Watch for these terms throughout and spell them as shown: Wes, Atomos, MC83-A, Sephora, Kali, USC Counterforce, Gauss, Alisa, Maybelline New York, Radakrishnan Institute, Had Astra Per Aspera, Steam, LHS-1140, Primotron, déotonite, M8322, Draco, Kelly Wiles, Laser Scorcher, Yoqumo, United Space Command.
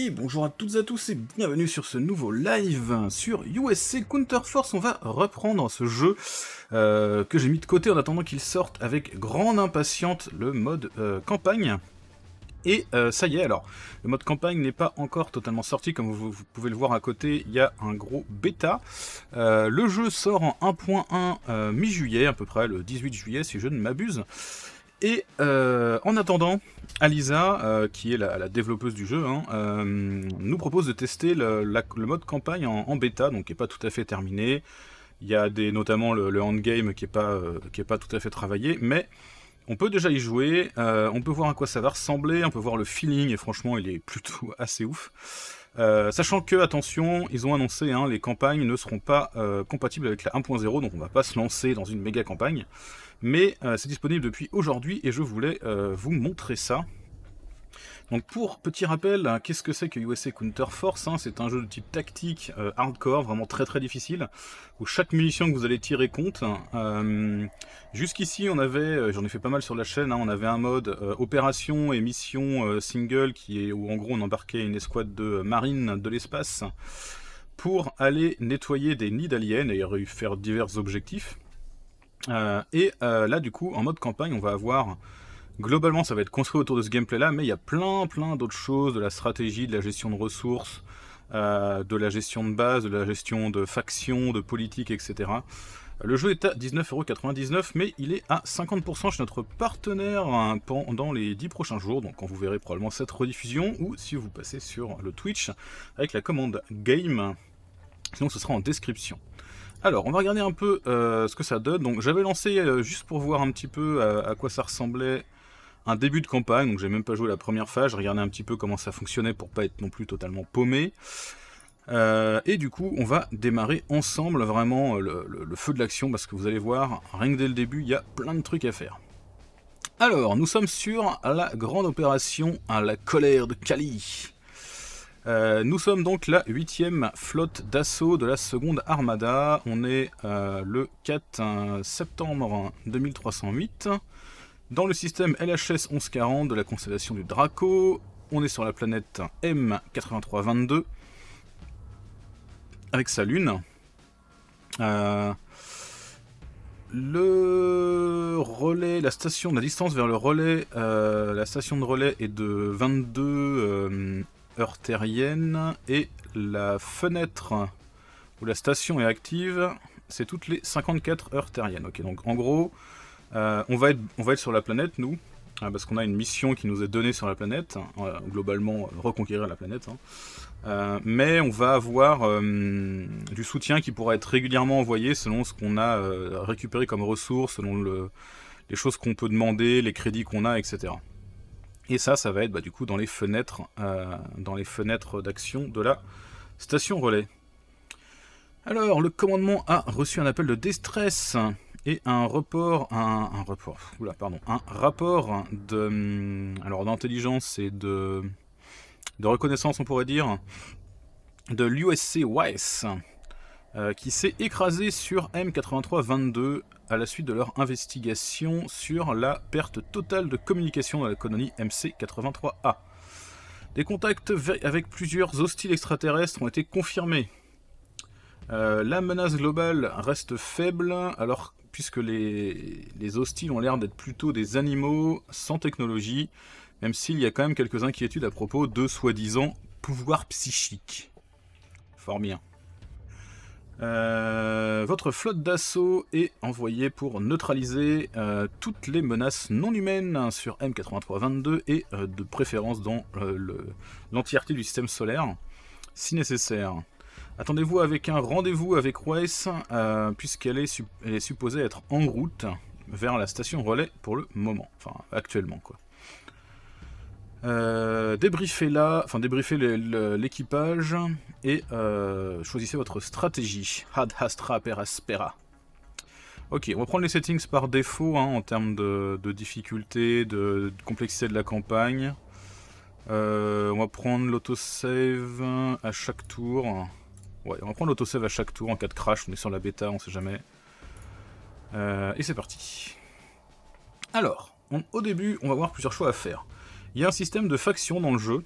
Et bonjour à toutes et à tous et bienvenue sur ce nouveau live sur USC Counterforce. On va reprendre ce jeu que j'ai mis de côté en attendant qu'il sorte avec grande impatience, le mode campagne. Et ça y est, alors, le mode campagne n'est pas encore totalement sorti, comme vous pouvez le voir à côté, il y a un gros bêta. Le jeu sort en 1.1 mi-juillet, à peu près le 18 juillet si je ne m'abuse. Et en attendant, Alisa, qui est la développeuse du jeu, hein, nous propose de tester le mode campagne en bêta, donc qui n'est pas tout à fait terminé. Il y a notamment le endgame qui n'est pas tout à fait travaillé, mais on peut déjà y jouer, on peut voir à quoi ça va ressembler, on peut voir le feeling, et franchement il est plutôt assez ouf. Sachant que, attention, ils ont annoncé, hein, les campagnes ne seront pas compatibles avec la 1.0, donc on ne va pas se lancer dans une méga campagne. Mais c'est disponible depuis aujourd'hui et je voulais vous montrer ça. Donc pour petit rappel, hein, qu'est-ce que c'est que USC Counterforce, hein, c'est un jeu de type tactique hardcore, vraiment très très difficile, où chaque munition que vous allez tirer compte. Jusqu'ici on avait, j'en ai fait pas mal sur la chaîne, hein, on avait un mode opération et mission single, qui est où en gros on embarquait une escouade de marines de l'espace pour aller nettoyer des nids d'aliens et faire divers objectifs. Là du coup en mode campagne on va avoir, globalement ça va être construit autour de ce gameplay là, mais il y a plein d'autres choses, de la stratégie, de la gestion de ressources, de la gestion de base, de la gestion de factions, de politique, etc. Le jeu est à 19,99 €, mais il est à 50% chez notre partenaire, hein, pendant les 10 prochains jours, donc quand vous verrez probablement cette rediffusion, ou si vous passez sur le Twitch avec la commande game, sinon ce sera en description. Alors, on va regarder un peu ce que ça donne. Donc, j'avais lancé, juste pour voir un petit peu à quoi ça ressemblait, un début de campagne. Donc, j'ai même pas joué la première phase. Je regardais un petit peu comment ça fonctionnait pour pas être non plus totalement paumé. Et du coup, on va démarrer ensemble vraiment le feu de l'action, parce que vous allez voir, rien que dès le début, il y a plein de trucs à faire. Alors, nous sommes sur la grande opération à la colère de Kali. Nous sommes donc la 8e flotte d'assaut de la seconde armada. On est le 4 septembre 2308 dans le système LHS-1140 de la constellation du Draco. On est sur la planète M8322 avec sa lune. Le relais, la distance vers le relais, la station de relais est de 22 heure terrienne, et la fenêtre où la station est active, c'est toutes les 54 heures terriennes. Ok, donc en gros, on va être sur la planète, nous, parce qu'on a une mission qui nous est donnée sur la planète, globalement reconquérir la planète, hein. Mais on va avoir du soutien qui pourra être régulièrement envoyé selon ce qu'on a récupéré comme ressources, selon les choses qu'on peut demander, les crédits qu'on a, etc. Et ça va être, bah, du coup, dans les fenêtres d'action de la station relais. Alors, le commandement a reçu un appel de détresse et un rapport d'intelligence et de reconnaissance, on pourrait dire, de l'USC Wes, qui s'est écrasé sur M83-22 à la suite de leur investigation sur la perte totale de communication dans la colonie MC83-A. Des contacts avec plusieurs hostiles extraterrestres ont été confirmés. La menace globale reste faible, alors puisque les hostiles ont l'air d'être plutôt des animaux sans technologie, même s'il y a quand même quelques inquiétudes à propos de soi-disant pouvoir psychique. Fort bien. Votre flotte d'assaut est envoyée pour neutraliser toutes les menaces non humaines sur M83-22 et de préférence dans l'entièreté du système solaire, si nécessaire. Attendez-vous avec un rendez-vous avec Wes, puisqu'elle est supposée être en route vers la station relais pour le moment, enfin actuellement quoi. Débriefez l'équipage et choisissez votre stratégie. Had Astra Per Aspera. Ok, on va prendre les settings par défaut, hein, en termes de difficulté, de complexité de la campagne. On va prendre l'autosave à chaque tour. Ouais, on va prendre l'autosave à chaque tour en cas de crash. On est sur la bêta, on sait jamais. Et c'est parti. Alors, au début, on va avoir plusieurs choix à faire. Il y a un système de factions dans le jeu,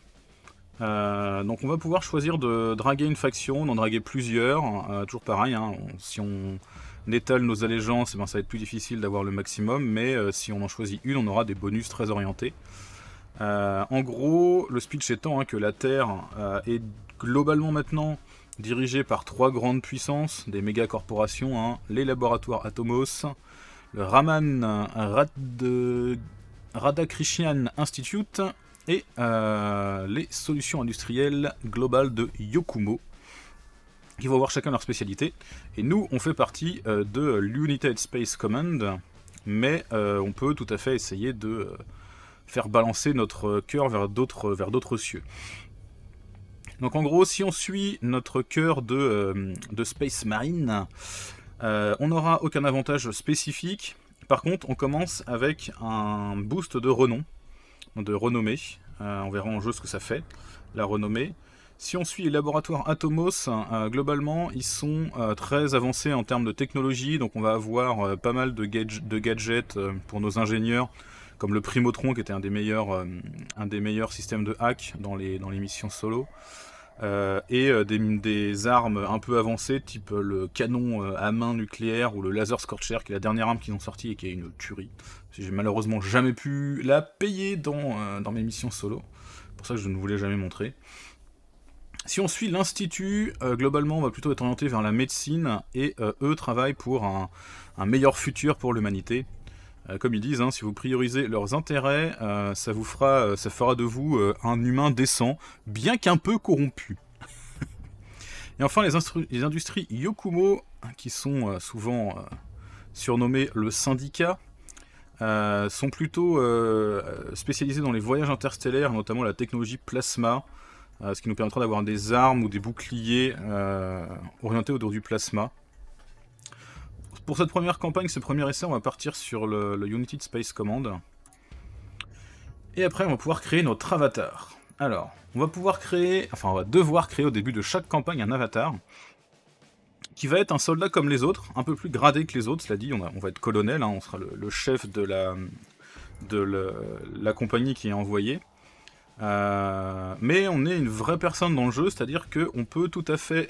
Donc on va pouvoir choisir de draguer une faction, d'en draguer plusieurs, toujours pareil, hein, si on étale nos allégeances, eh ben, ça va être plus difficile d'avoir le maximum, mais si on en choisit une, on aura des bonus très orientés. En gros, le speech étant que la Terre est globalement maintenant dirigée par trois grandes puissances, des méga corporations, hein, les laboratoires Atomos, le Radakrishnan Institute et les solutions industrielles globales de Yoqumo. Ils vont avoir chacun leur spécialité. Et nous, on fait partie de l'United Space Command, mais on peut tout à fait essayer de faire balancer notre cœur vers d'autres cieux. Donc en gros, si on suit notre cœur de Space Marine, on n'aura aucun avantage spécifique. Par contre, on commence avec un boost de renom, de renommée. On verra en jeu ce que ça fait, la renommée. Si on suit les laboratoires Atomos, globalement, ils sont très avancés en termes de technologie. Donc on va avoir pas mal de gadgets pour nos ingénieurs, comme le Primotron, qui était un des meilleurs systèmes de hack dans les missions solo. Et des armes un peu avancées, type le canon à main nucléaire ou le Laser Scorcher, qui est la dernière arme qu'ils ont sortie et qui est une tuerie. J'ai malheureusement jamais pu la payer dans mes missions solo, c'est pour ça que je ne vous l'ai jamais montré. Si on suit l'Institut, globalement on va plutôt être orienté vers la médecine, et eux travaillent pour un meilleur futur pour l'humanité. Comme ils disent, hein, si vous priorisez leurs intérêts, ça fera de vous un humain décent, bien qu'un peu corrompu. Et enfin, les industries Yoqumo, qui sont souvent surnommées le syndicat, sont plutôt spécialisées dans les voyages interstellaires, notamment la technologie plasma, ce qui nous permettra d'avoir des armes ou des boucliers orientés autour du plasma. Pour cette première campagne, ce premier essai, on va partir sur le United Space Command. Et après, on va pouvoir créer notre avatar. Alors, on va devoir créer au début de chaque campagne un avatar qui va être un soldat comme les autres, un peu plus gradé que les autres. Cela dit, on va être colonel, hein, on sera le chef de la compagnie qui est envoyée. Mais on est une vraie personne dans le jeu, c'est-à-dire qu'on peut tout à fait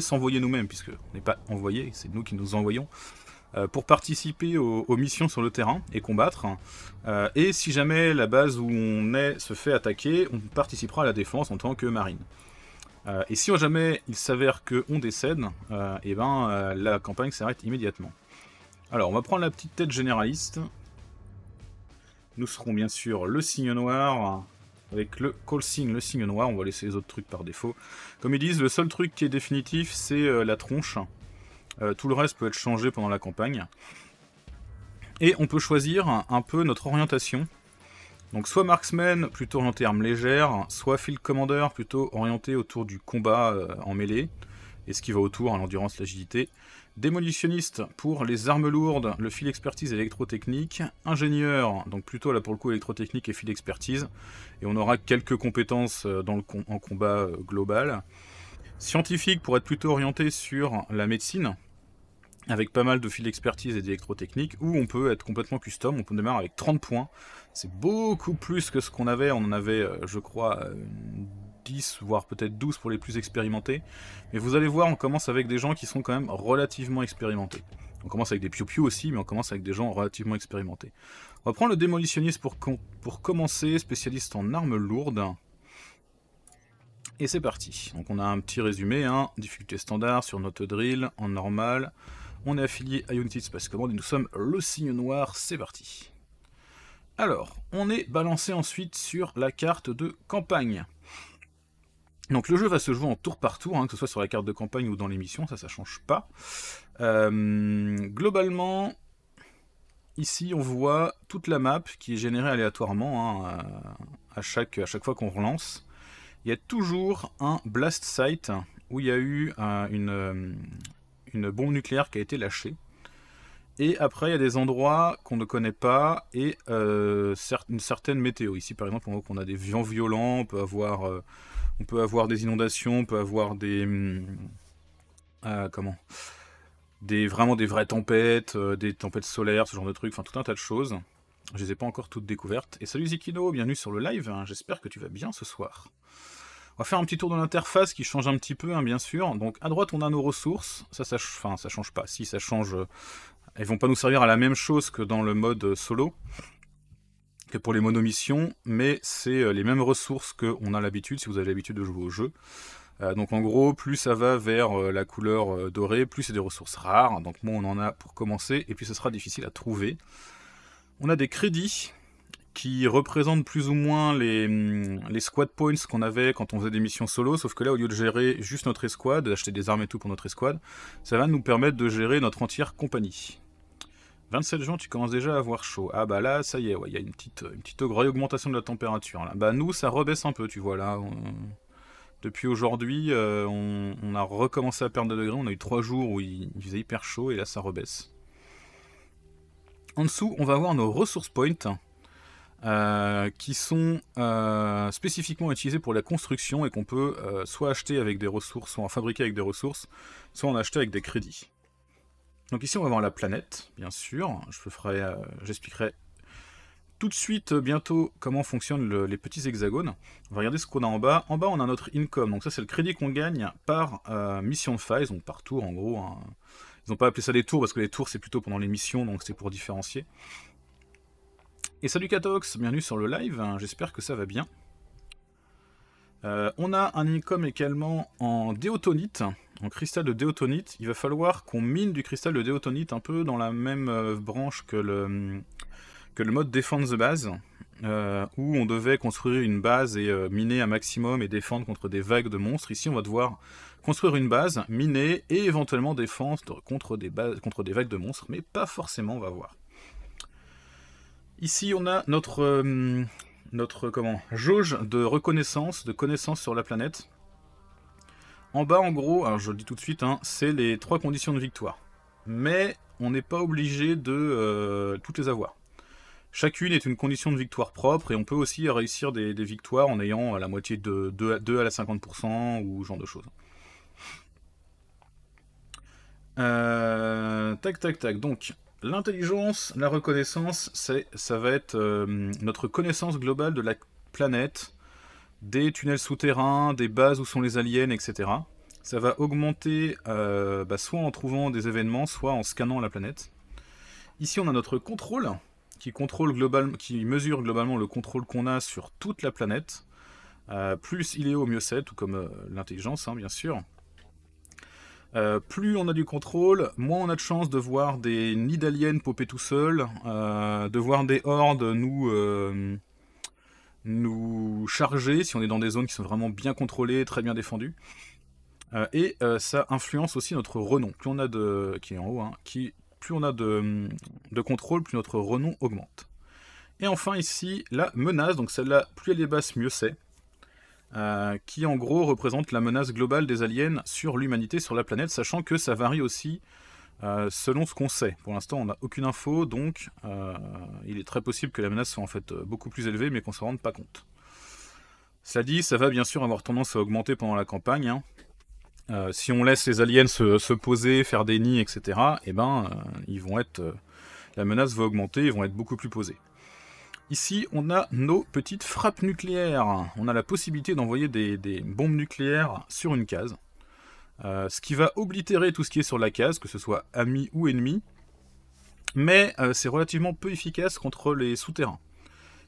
s'envoyer nous-mêmes, puisque on n'est pas envoyé, c'est nous qui nous envoyons, pour participer aux missions sur le terrain et combattre. Et si jamais la base où on est se fait attaquer, on participera à la défense en tant que marine. Et si jamais il s'avère qu'on décède, et ben, la campagne s'arrête immédiatement. Alors on va prendre la petite tête généraliste. Nous serons bien sûr le signe noir, avec le call sign, le signe noir. On va laisser les autres trucs par défaut. Comme ils disent, le seul truc qui est définitif, c'est la tronche. Tout le reste peut être changé pendant la campagne. Et on peut choisir un peu notre orientation. Donc soit marksman, plutôt orienté armes légères, soit field commander, plutôt orienté autour du combat en mêlée, et ce qui va autour, à l'endurance, l'agilité. Démolitionniste pour les armes lourdes, le fil expertise et l'électrotechnique. Ingénieur, donc plutôt là pour le coup électrotechnique et fil expertise. Et on aura quelques compétences en combat global. Scientifique pour être plutôt orienté sur la médecine, avec pas mal de fil expertise et d'électrotechnique. Ou on peut être complètement custom, on peut démarrer avec 30 points. C'est beaucoup plus que ce qu'on avait, on en avait je crois 10, voire peut-être 12 pour les plus expérimentés, mais vous allez voir, on commence avec des gens qui sont quand même relativement expérimentés. On commence avec des piou-piou aussi, mais on commence avec des gens relativement expérimentés. On va prendre le démolitionniste pour commencer, spécialiste en armes lourdes. Et c'est parti. Donc on a un petit résumé, hein. Difficulté standard sur notre drill, en normal. On est affilié à United Space Command et nous sommes le signe noir, c'est parti. Alors, on est balancé ensuite sur la carte de campagne. Donc le jeu va se jouer en tour par tour, hein, que ce soit sur la carte de campagne ou dans les missions, ça change pas. Globalement, ici on voit toute la map qui est générée aléatoirement, hein, à chaque fois qu'on relance. Il y a toujours un blast site où il y a eu une bombe nucléaire qui a été lâchée. Et après il y a des endroits qu'on ne connaît pas et une certaine météo. Ici par exemple on voit qu'on a des vents violents, on peut avoir des inondations, on peut avoir des vraies tempêtes solaires, ce genre de trucs, enfin tout un tas de choses. Je les ai pas encore toutes découvertes. Et salut Zikino, bienvenue sur le live, hein. J'espère que tu vas bien ce soir. On va faire un petit tour de l'interface qui change un petit peu, hein, bien sûr. Donc à droite on a nos ressources, ça change pas, si ça change, elles vont pas nous servir à la même chose que dans le mode solo, que pour les monomissions, mais c'est les mêmes ressources qu'on a l'habitude, si vous avez l'habitude de jouer au jeu. Donc en gros, plus ça va vers la couleur dorée, plus c'est des ressources rares, donc moi on en a pour commencer, et puis ce sera difficile à trouver. On a des crédits qui représentent plus ou moins les squad points qu'on avait quand on faisait des missions solo, sauf que là, au lieu de gérer juste notre escouade, d'acheter des armes et tout pour notre escouade, ça va nous permettre de gérer notre entière compagnie. 27 gens, tu commences déjà à avoir chaud. Ah bah là, ça y est, ouais, y a une petite augmentation de la température. Là. Bah nous, ça rebaisse un peu, tu vois, là. Depuis aujourd'hui, on a recommencé à perdre des degrés, on a eu 3 jours où il faisait hyper chaud, et là, ça rebaisse. En dessous, on va avoir nos ressources points qui sont spécifiquement utilisés pour la construction et qu'on peut soit acheter avec des ressources, soit en fabriquer avec des ressources, soit en acheter avec des crédits. Donc ici, on va voir la planète, bien sûr. J'expliquerai tout de suite, bientôt, comment fonctionnent les petits hexagones. On va regarder ce qu'on a en bas. En bas, on a notre income. Donc ça, c'est le crédit qu'on gagne par mission de phase, donc par tour, en gros, hein. Ils n'ont pas appelé ça des tours parce que les tours c'est plutôt pendant les missions, donc c'est pour différencier. Et salut Catox, bienvenue sur le live, hein, j'espère que ça va bien. On a un income également en déotonite, en cristal de déotonite. Il va falloir qu'on mine du cristal de déotonite un peu dans la même branche que le mode défendre de base, où on devait construire une base et miner un maximum et défendre contre des vagues de monstres. Ici on va devoir construire une base, miner et éventuellement défendre contre des vagues de monstres, mais pas forcément, on va voir. Ici on a notre jauge de reconnaissance, de connaissance sur la planète. En bas en gros, alors je le dis tout de suite, hein, c'est les 3 conditions de victoire. Mais on n'est pas obligé de toutes les avoir. Chacune est une condition de victoire propre et on peut aussi réussir des victoires en ayant la moitié de 2 à la 50% ou genre de choses. Donc l'intelligence, la reconnaissance, ça va être notre connaissance globale de la planète, des tunnels souterrains, des bases où sont les aliens, etc. Ça va augmenter soit en trouvant des événements, soit en scannant la planète. Ici on a notre contrôle, qui mesure globalement le contrôle qu'on a sur toute la planète. Plus il est haut, mieux c'est, tout comme l'intelligence, hein, bien sûr. Plus on a du contrôle, moins on a de chance de voir des nids d'aliens popper tout seuls, de voir des hordes nous charger si on est dans des zones qui sont vraiment bien contrôlées, très bien défendues. Ça influence aussi notre renom. Plus on a de... qui est en haut, hein, plus on a de contrôle, plus notre renom augmente. Et enfin ici, la menace, donc celle-là, plus elle est basse, mieux c'est. Qui en gros représente la menace globale des aliens sur l'humanité, sur la planète, sachant que ça varie aussi selon ce qu'on sait. Pour l'instant, on n'a aucune info, donc il est très possible que la menace soit en fait beaucoup plus élevée, mais qu'on ne s'en rende pas compte. Cela dit, ça va bien sûr avoir tendance à augmenter pendant la campagne, hein. Si on laisse les aliens se poser, faire des nids, etc., eh ben, ils vont être, la menace va augmenter, ils vont être beaucoup plus posés. Ici, on a nos petites frappes nucléaires. On a la possibilité d'envoyer des bombes nucléaires sur une case, ce qui va oblitérer tout ce qui est sur la case, que ce soit ami ou ennemi, mais c'est relativement peu efficace contre les souterrains.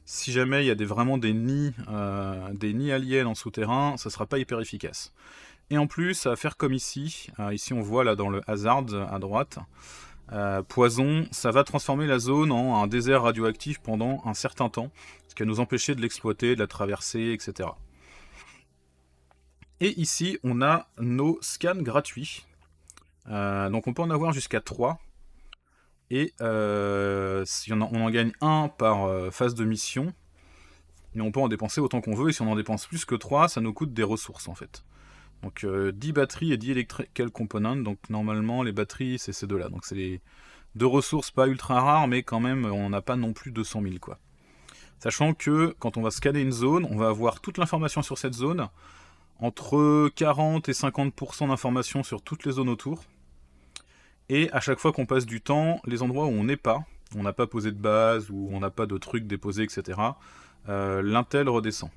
Si jamais il y a vraiment des nids aliens en souterrain, ça ne sera pas hyper efficace. Et en plus, à faire comme ici, ici on voit là dans le hazard à droite, poison, ça va transformer la zone en un désert radioactif pendant un certain temps, ce qui va nous empêcher de l'exploiter, de la traverser, etc. Et ici, on a nos scans gratuits. Donc on peut en avoir jusqu'à 3. Et si on en gagne un par phase de mission, mais on peut en dépenser autant qu'on veut, et si on en dépense plus que 3, ça nous coûte des ressources en fait. Donc 10 batteries et 10 electrical components, donc normalement les batteries c'est ces deux-là. Donc c'est les deux ressources pas ultra rares, mais quand même on n'a pas non plus 200 000 quoi. Sachant que quand on va scanner une zone, on va avoir toute l'information sur cette zone, entre 40 et 50% d'informations sur toutes les zones autour. Et à chaque fois qu'on passe du temps, les endroits où on n'est pas, on n'a pas posé de base ou on n'a pas de trucs déposés, etc., l'Intel redescend.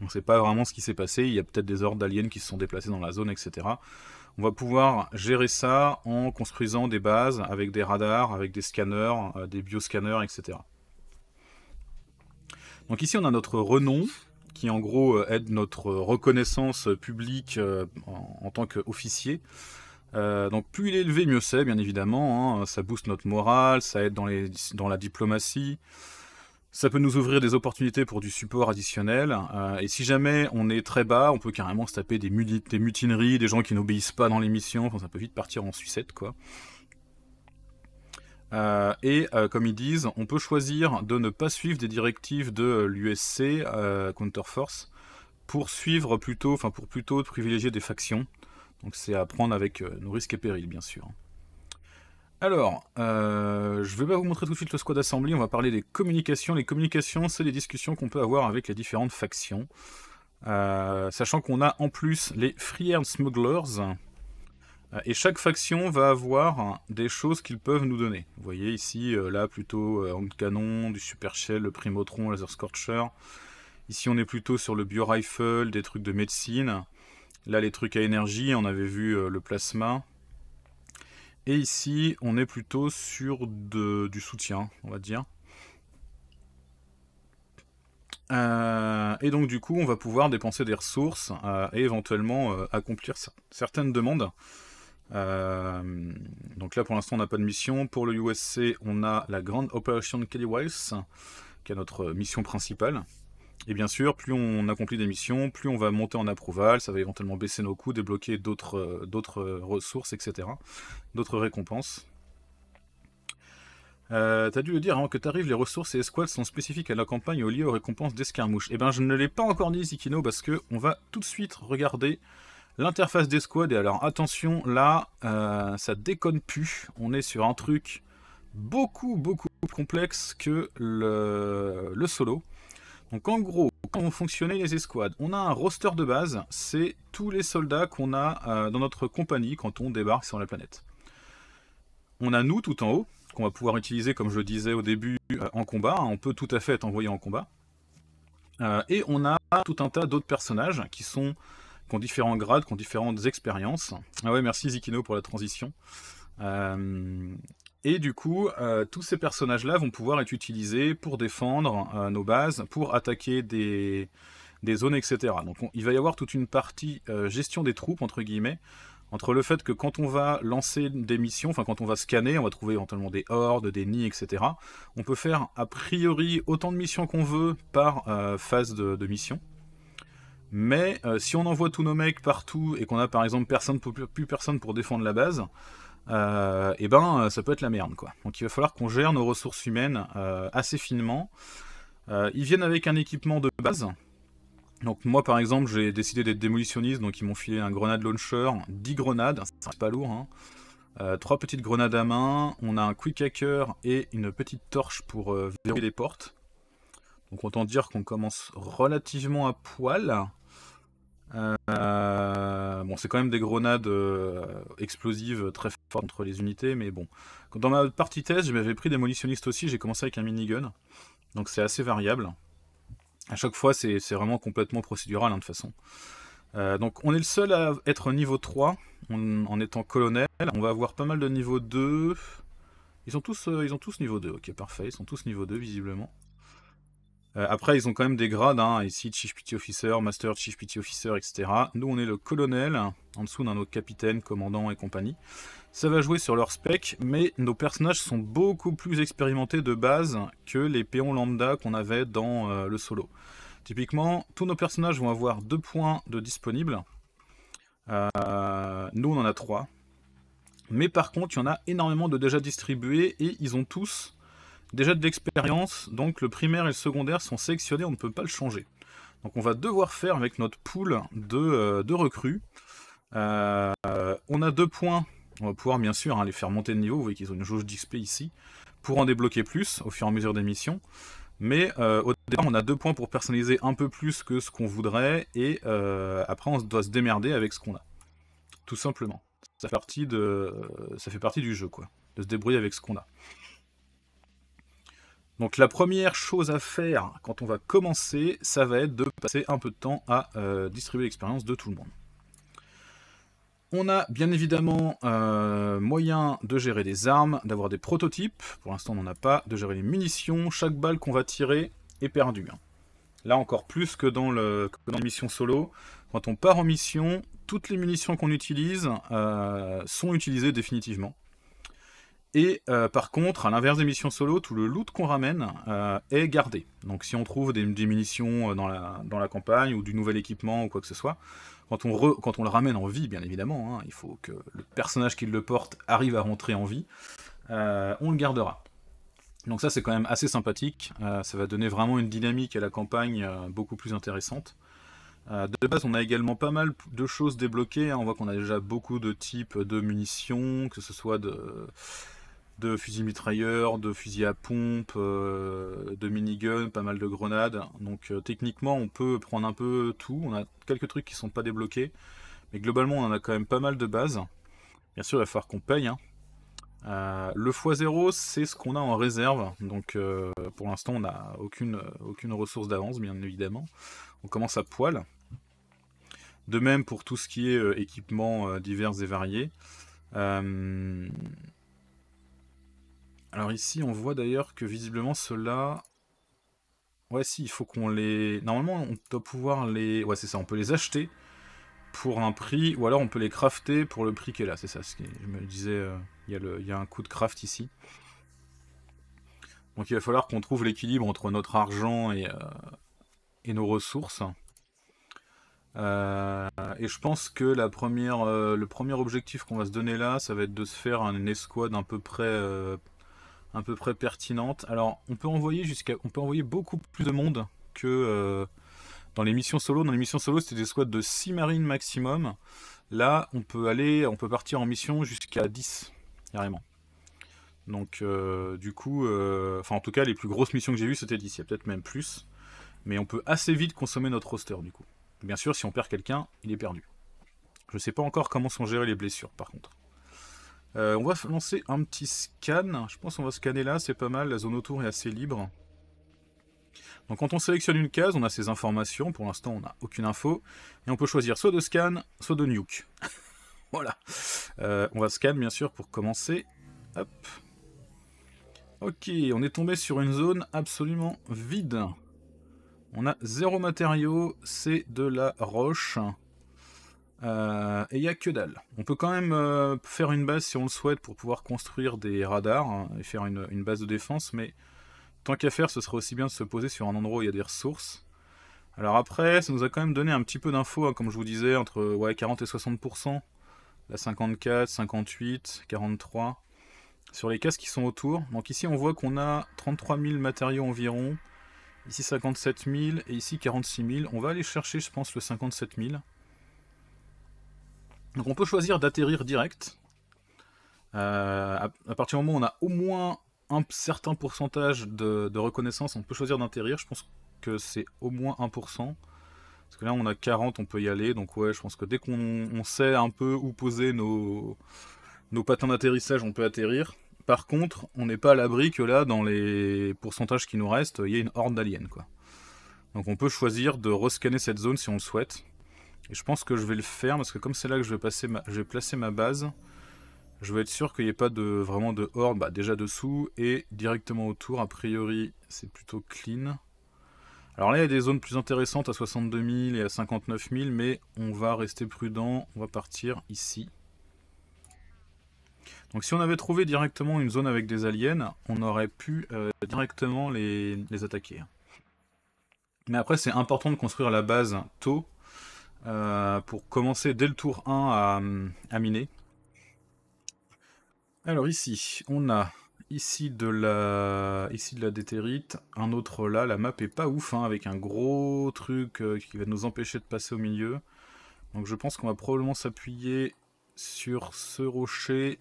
On ne sait pas vraiment ce qui s'est passé, il y a peut-être des hordes d'aliens qui se sont déplacés dans la zone, etc. On va pouvoir gérer ça en construisant des bases avec des radars, avec des scanners, des bioscanners, etc. Donc ici on a notre renom, qui en gros aide notre reconnaissance publique en tant qu'officier. Donc plus il est élevé, mieux c'est, bien évidemment, hein. Ça booste notre morale, ça aide dans la diplomatie, ça peut nous ouvrir des opportunités pour du support additionnel, et si jamais on est très bas, on peut carrément se taper des mutineries, des gens qui n'obéissent pas dans les missions, enfin, ça peut vite partir en sucette, quoi. Comme ils disent, on peut choisir de ne pas suivre des directives de l'USC Counterforce pour suivre plutôt, privilégier des factions. Donc c'est à prendre avec nos risques et périls, bien sûr. Alors, je ne vais pas vous montrer tout de suite le squad assembly, on va parler des communications. Les communications, c'est les discussions qu'on peut avoir avec les différentes factions. Sachant qu'on a en plus les Free Air Smugglers. Et chaque faction va avoir des choses qu'ils peuvent nous donner. Vous voyez ici, là plutôt hand-canon, du Super Shell, le Primotron, Laser Scorcher. Ici on est plutôt sur le Bio-Rifle, des trucs de médecine. Là les trucs à énergie, on avait vu le plasma. Et ici on est plutôt sur du soutien, on va dire. Et donc du coup on va pouvoir dépenser des ressources et éventuellement accomplir certaines demandes. Donc là pour l'instant on n'a pas de mission. Pour le USC on a la grande Operation Kelly Wiles, qui est notre mission principale. Et bien sûr plus on accomplit des missions, plus on va monter en approval, ça va éventuellement baisser nos coûts, débloquer d'autres ressources, etc. D'autres récompenses. T'as dû le dire, avant que t'arrives, les ressources et escouades sont spécifiques à la campagne et au lieu aux récompenses d'escarmouche. Eh ben je ne l'ai pas encore dit, Zikino, parce que on va tout de suite regarder l'interface d'escouade. Et alors attention, là, ça déconne plus. On est sur un truc beaucoup plus complexe que le solo. Donc en gros, comment vont fonctionner les escouades? On a un roster de base, c'est tous les soldats qu'on a dans notre compagnie quand on débarque sur la planète. On a nous tout en haut, qu'on va pouvoir utiliser, comme je le disais au début, en combat. On peut tout à fait être envoyé en combat. Et on a tout un tas d'autres personnages qui ont différents grades, qui ont différentes expériences. Ah ouais, merci Zikino pour la transition. Et du coup, tous ces personnages-là vont pouvoir être utilisés pour défendre nos bases, pour attaquer des zones, etc. Donc il va y avoir toute une partie gestion des troupes, entre guillemets, entre le fait que quand on va lancer des missions, enfin quand on va scanner, on va trouver éventuellement des hordes, des nids, etc. On peut faire a priori autant de missions qu'on veut par phase de mission. Mais si on envoie tous nos mecs partout et qu'on a par exemple plus personne pour défendre la base, et ben ça peut être la merde, quoi. Donc il va falloir qu'on gère nos ressources humaines assez finement. Ils viennent avec un équipement de base. Donc moi par exemple j'ai décidé d'être démolitionniste, donc ils m'ont filé un grenade launcher, 10 grenades, c'est pas lourd, hein. 3 petites grenades à main, on a un quick hacker et une petite torche pour verrouiller les portes. Donc autant dire qu'on commence relativement à poil. Bon c'est quand même des grenades explosives très fortes contre les unités, mais bon. Dans ma partie test je m'avais pris démolitionniste aussi, j'ai commencé avec un minigun, donc c'est assez variable. À chaque fois, c'est vraiment complètement procédural, hein, de toute façon. Donc, on est le seul à être niveau 3, en étant colonel. On va avoir pas mal de niveau 2. Ils ont tous niveau 2, ok, parfait. Ils sont tous niveau 2, visiblement. Après, ils ont quand même des grades, hein, ici, Chief Petty Officer, Master Chief Petty Officer, etc. Nous, on est le colonel, en dessous d'un autre capitaine, commandant et compagnie. Ça va jouer sur leur spec, mais nos personnages sont beaucoup plus expérimentés de base que les péons lambda qu'on avait dans le solo. Typiquement, tous nos personnages vont avoir 2 points de disponibles. Nous, on en a 3. Mais par contre, il y en a énormément de déjà distribués et ils ont tous déjà de l'expérience. Donc le primaire et le secondaire sont sélectionnés, on ne peut pas le changer. Donc on va devoir faire avec notre pool de recrues. On a 2 points. On va pouvoir bien sûr, hein, les faire monter de niveau, vous voyez qu'ils ont une jauge d'XP ici, pour en débloquer plus au fur et à mesure des missions. Mais au départ, on a 2 points pour personnaliser un peu plus que ce qu'on voudrait, et après on doit se démerder avec ce qu'on a. Tout simplement. Ça fait partie du jeu, quoi, de se débrouiller avec ce qu'on a. Donc la première chose à faire quand on va commencer, ça va être de passer un peu de temps à distribuer l'expérience de tout le monde. On a bien évidemment moyen de gérer des armes, d'avoir des prototypes. Pour l'instant, on n'en a pas. De gérer les munitions. Chaque balle qu'on va tirer est perdue. Là, encore plus que dans les missions solo. Quand on part en mission, toutes les munitions qu'on utilise sont utilisées définitivement. Et par contre, à l'inverse des missions solo, tout le loot qu'on ramène est gardé. Donc si on trouve des munitions dans la campagne ou du nouvel équipement ou quoi que ce soit, quand on le ramène en vie, bien évidemment, hein, il faut que le personnage qui le porte arrive à rentrer en vie, on le gardera. Donc ça, c'est quand même assez sympathique. Ça va donner vraiment une dynamique à la campagne beaucoup plus intéressante. De base, on a également pas mal de choses débloquées. Hein. On voit qu'on a déjà beaucoup de types de munitions, que ce soit de fusils mitrailleurs, de fusils à pompe, de miniguns, pas mal de grenades. Donc techniquement, on peut prendre un peu tout. On a quelques trucs qui ne sont pas débloqués. Mais globalement, on en a quand même pas mal de bases. Bien sûr, il va falloir qu'on paye. Hein. Le x0, c'est ce qu'on a en réserve. Donc pour l'instant, on n'a aucune ressource d'avance, bien évidemment. On commence à poil. De même pour tout ce qui est équipements divers et variés. Alors ici, on voit d'ailleurs que visiblement ceux-là... Ouais, si, il faut qu'on les... Normalement, on doit pouvoir les... Ouais, c'est ça, on peut les acheter pour un prix, ou alors on peut les crafter pour le prix qui est là. C'est ça, ce que je me disais, il y a un coup de craft ici. Donc il va falloir qu'on trouve l'équilibre entre notre argent et nos ressources. Et je pense que le premier objectif qu'on va se donner là, ça va être de se faire une escouade à peu près pertinente. Alors on peut envoyer beaucoup plus de monde que dans les missions solo. Dans les missions solo, c'était des squads de 6 marines maximum. Là, on peut partir en mission jusqu'à 10 carrément. Donc du coup, enfin en tout cas les plus grosses missions que j'ai vues, c'était 10, il y a peut-être même plus. Mais on peut assez vite consommer notre roster du coup. Bien sûr, si on perd quelqu'un, il est perdu. Je ne sais pas encore comment sont gérées les blessures par contre. On va lancer un petit scan. Je pense qu'on va scanner là, c'est pas mal, la zone autour est assez libre. Donc quand on sélectionne une case, on a ces informations. Pour l'instant, on n'a aucune info. Et on peut choisir soit de scan, soit de nuke. Voilà. On va scan bien sûr pour commencer. Hop. Ok, on est tombé sur une zone absolument vide. On a zéro matériau, c'est de la roche. Et il n'y a que dalle. On peut quand même faire une base si on le souhaite pour pouvoir construire des radars hein, et faire une base de défense. Mais tant qu'à faire, ce serait aussi bien de se poser sur un endroit où il y a des ressources. Alors après, ça nous a quand même donné un petit peu d'infos, hein, comme je vous disais, entre 40 et 60%. La 54, 58, 43. Sur les cases qui sont autour. Donc ici, on voit qu'on a 33 000 matériaux environ. Ici 57 000 et ici 46 000. On va aller chercher, je pense, le 57 000. Donc on peut choisir d'atterrir direct. À partir du moment où on a au moins un certain pourcentage de reconnaissance, on peut choisir d'atterrir. Je pense que c'est au moins 1%. Parce que là, on a 40, on peut y aller. Donc ouais, je pense que dès qu'on sait un peu où poser nos patins d'atterrissage, on peut atterrir. Par contre, on n'est pas à l'abri que là, dans les pourcentages qui nous restent, il y a une horde d'aliens, quoi. Donc on peut choisir de rescanner cette zone si on le souhaite. Et je pense que je vais le faire, parce que comme c'est là que je vais placer ma base, je vais être sûr qu'il n'y ait pas vraiment de horde, bah, déjà dessous, et directement autour, a priori, c'est plutôt clean. Alors là, il y a des zones plus intéressantes à 62 000 et à 59 000, mais on va rester prudent, on va partir ici. Donc si on avait trouvé directement une zone avec des aliens, on aurait pu directement les attaquer. Mais après, c'est important de construire la base tôt, pour commencer dès le tour 1 à miner. Alors ici, on a ici de la déterrite, un autre là, la map est pas ouf, hein, avec un gros truc qui va nous empêcher de passer au milieu. Donc je pense qu'on va probablement s'appuyer sur ce rocher.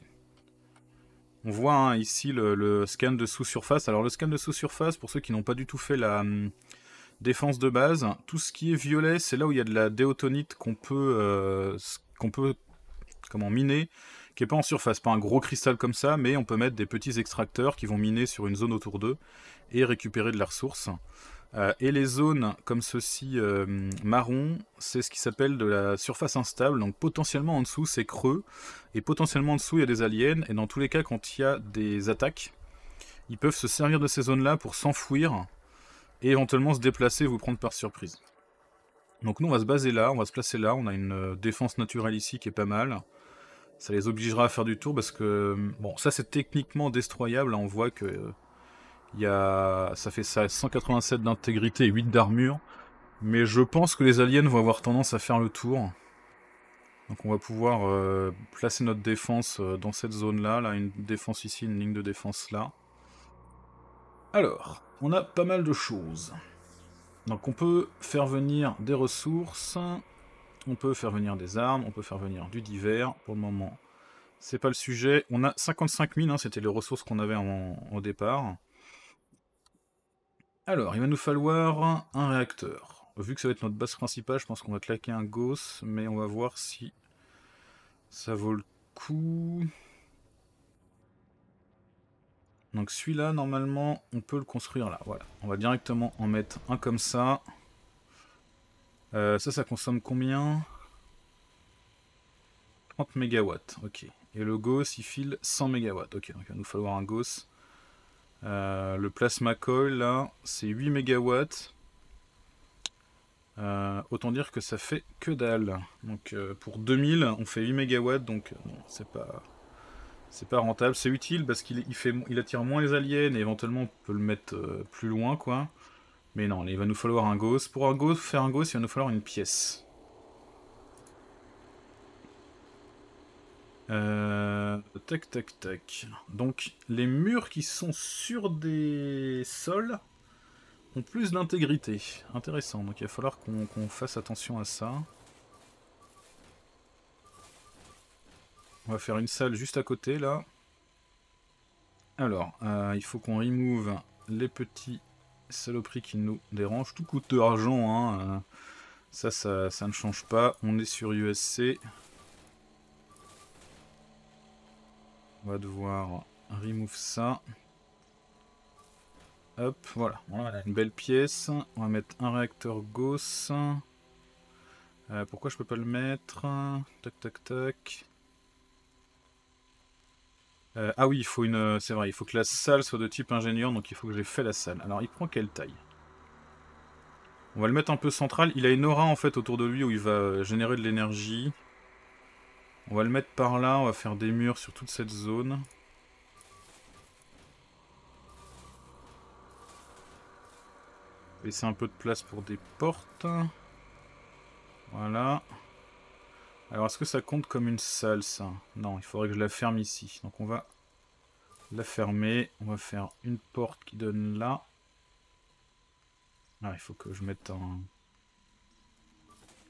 On voit hein, ici le scan de sous-surface. Alors le scan de sous-surface, pour ceux qui n'ont pas du tout fait la défense de base, tout ce qui est violet, c'est là où il y a de la déotonite qu'on peut comment miner, qui n'est pas en surface, pas un gros cristal comme ça, mais on peut mettre des petits extracteurs qui vont miner sur une zone autour d'eux et récupérer de la ressource. Et les zones comme ceci marron, c'est ce qui s'appelle de la surface instable, donc potentiellement en dessous c'est creux, et potentiellement en dessous il y a des aliens, et dans tous les cas quand il y a des attaques, ils peuvent se servir de ces zones-là pour s'enfouir, et éventuellement se déplacer et vous prendre par surprise. Donc nous on va se baser là, on va se placer là, on a une défense naturelle ici qui est pas mal, ça les obligera à faire du tour parce que, bon ça c'est techniquement destroyable, là on voit que... ça fait ça 187 d'intégrité et 8 d'armure. Mais je pense que les aliens vont avoir tendance à faire le tour. Donc on va pouvoir placer notre défense dans cette zone-là. Là, une défense ici, une ligne de défense là. Alors, on a pas mal de choses. Donc on peut faire venir des ressources. On peut faire venir des armes. On peut faire venir du divers. Pour le moment, c'est pas le sujet. On a 55 000, hein, c'était les ressources qu'on avait au départ. Alors, il va nous falloir un réacteur. Vu que ça va être notre base principale, je pense qu'on va claquer un Gauss, mais on va voir si ça vaut le coup. Donc celui-là, normalement, on peut le construire là. Voilà, on va directement en mettre un comme ça. Ça consomme combien? 30 MW, ok. Et le Gauss, il file 100 MW. Ok, donc il va nous falloir un Gauss. Le plasma coil là c'est 8 MW, autant dire que ça fait que dalle, donc pour 2000 on fait 8 MW, donc c'est pas rentable, c'est utile parce qu'il attire moins les aliens et éventuellement on peut le mettre plus loin quoi, mais non là, il va nous falloir un Gauss, il va nous falloir une pièce. Tac tac tac. Donc les murs qui sont sur des sols ont plus d'intégrité. Intéressant, donc il va falloir qu'on fasse attention à ça. On va faire une salle juste à côté là. Alors, il faut qu'on remove les petits saloperies qui nous dérangent. Tout coûte de l'argent, hein. Ça ne change pas. On est sur USC. On va devoir remove ça. Hop, voilà. Voilà une belle pièce. On va mettre un réacteur Gauss. Pourquoi je peux pas le mettre? Tac, tac, tac. Ah oui, il faut une. C'est vrai, il faut que la salle soit de type ingénieur, donc il faut que j'ai fait la salle. Alors, il prend quelle taille? On va le mettre un peu central. Il a une aura en fait autour de lui où il va générer de l'énergie. On va le mettre par là, on va faire des murs sur toute cette zone. Laisser un peu de place pour des portes. Voilà. Alors est-ce que ça compte comme une salle ça? Non, il faudrait que je la ferme ici. Donc on va la fermer. On va faire une porte qui donne là. Ah, il faut que je mette un...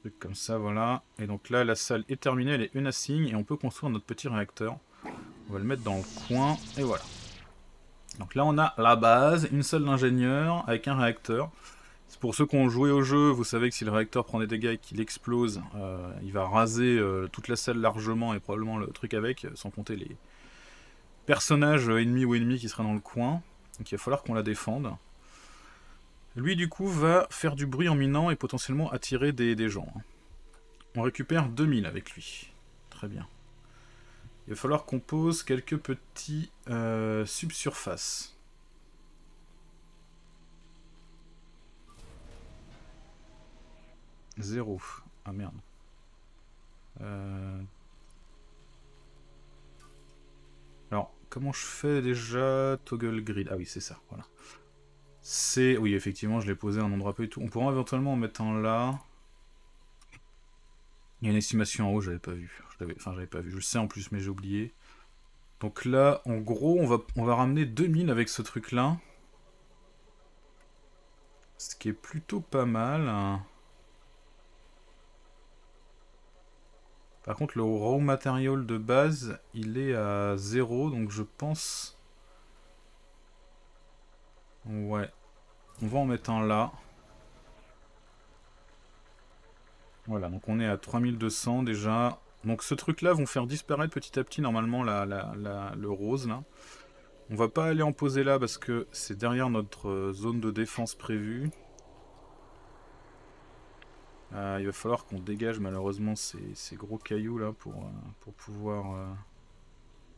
truc comme ça, voilà. Et donc là, la salle est terminée, elle est une assigne, et on peut construire notre petit réacteur. On va le mettre dans le coin, et voilà. Donc là, on a la base, une salle d'ingénieur avec un réacteur. Pour ceux qui ont joué au jeu, vous savez que si le réacteur prend des dégâts et qu'il explose, il va raser toute la salle largement, et probablement le truc avec, sans compter les personnages ennemis ou ennemis qui seraient dans le coin. Donc il va falloir qu'on la défende. Lui du coup va faire du bruit en minant et potentiellement attirer des gens. On récupère 2000 avec lui. Très bien. Il va falloir qu'on pose quelques petits subsurfaces. Zéro. Ah merde. Alors, comment je fais déjà? Toggle grid. Ah oui, c'est ça, voilà. C'est... Oui, effectivement, je l'ai posé à un endroit peu et tout. On pourra éventuellement en mettre un là. Il y a une estimation en haut, j'avais pas vu. J'avais pas vu. Je le sais en plus, mais j'ai oublié. Donc là, en gros, on va ramener 2000 avec ce truc-là. Ce qui est plutôt pas mal. Par contre, le raw material de base, il est à 0, donc je pense... Ouais, on va en mettre un là. Voilà, donc on est à 3200 déjà. Donc ce truc là vont faire disparaître petit à petit normalement le rose là. On va pas aller en poser là parce que c'est derrière notre zone de défense prévue. Il va falloir qu'on dégage malheureusement ces gros cailloux là pour pouvoir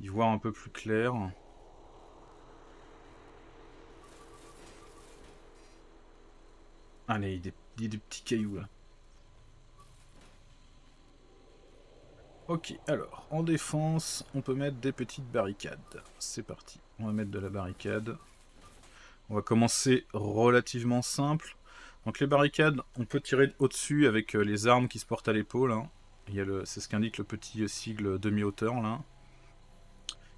y voir un peu plus clair. Allez, il y a des petits cailloux là. Ok, alors, en défense, on peut mettre des petites barricades. C'est parti, on va mettre de la barricade. On va commencer relativement simple. Donc les barricades, on peut tirer au-dessus avec les armes qui se portent à l'épaule. Hein. C'est ce qu'indique le petit sigle demi-hauteur là.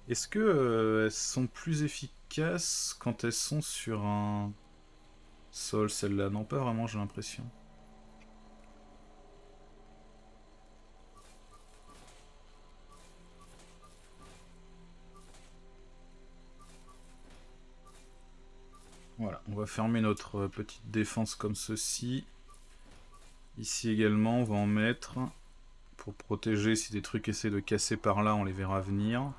Est-ce que elles sont plus efficaces quand elles sont sur un sol, celle-là? Non, pas vraiment, j'ai l'impression. Voilà, on va fermer notre petite défense comme ceci. Ici également, on va en mettre pour protéger si des trucs essaient de casser par là, on les verra venir.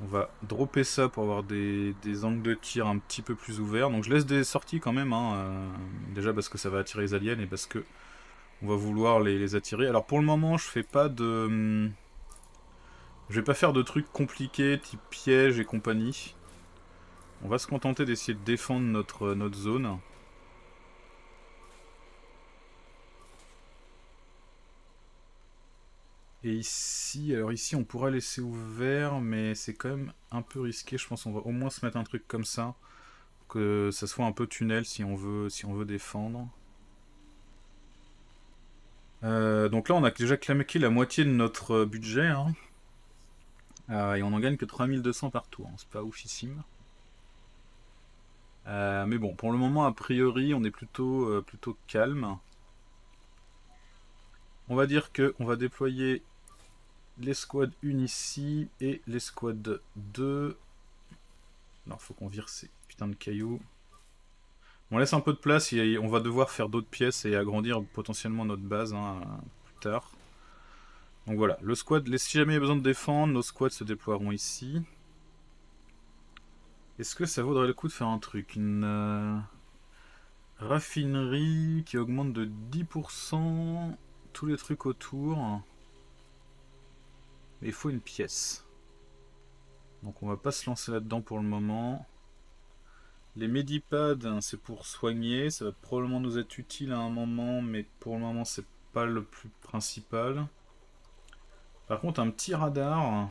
On va dropper ça pour avoir des angles de tir un petit peu plus ouverts. Donc je laisse des sorties quand même, hein, déjà parce que ça va attirer les aliens et parce que on va vouloir les attirer. Alors pour le moment, je fais pas de... Je vais pas faire de trucs compliqués, type piège et compagnie. On va se contenter d'essayer de défendre notre zone. Et ici, alors ici on pourra laisser ouvert, mais c'est quand même un peu risqué. Je pense qu'on va au moins se mettre un truc comme ça, que ça soit un peu tunnel si on veut défendre. Donc là on a déjà claqué la moitié de notre budget, hein. Et on en gagne que 3200 par tour, hein. C'est pas oufissime. Mais bon, pour le moment, a priori, on est plutôt calme. On va dire qu'on va déployer l'escouade 1 ici et l'escouade 2. Alors, faut qu'on vire ces putains de cailloux. On laisse un peu de place et on va devoir faire d'autres pièces et agrandir potentiellement notre base, hein, plus tard. Donc voilà, le squad, si jamais il y a besoin de défendre, nos squads se déploieront ici. Est-ce que ça vaudrait le coup de faire un truc? Une raffinerie qui augmente de 10% tous les trucs autour. Mais il faut une pièce. Donc on va pas se lancer là-dedans pour le moment. Les Medipads, hein, c'est pour soigner. Ça va probablement nous être utile à un moment, mais pour le moment c'est pas le plus principal. Par contre un petit radar...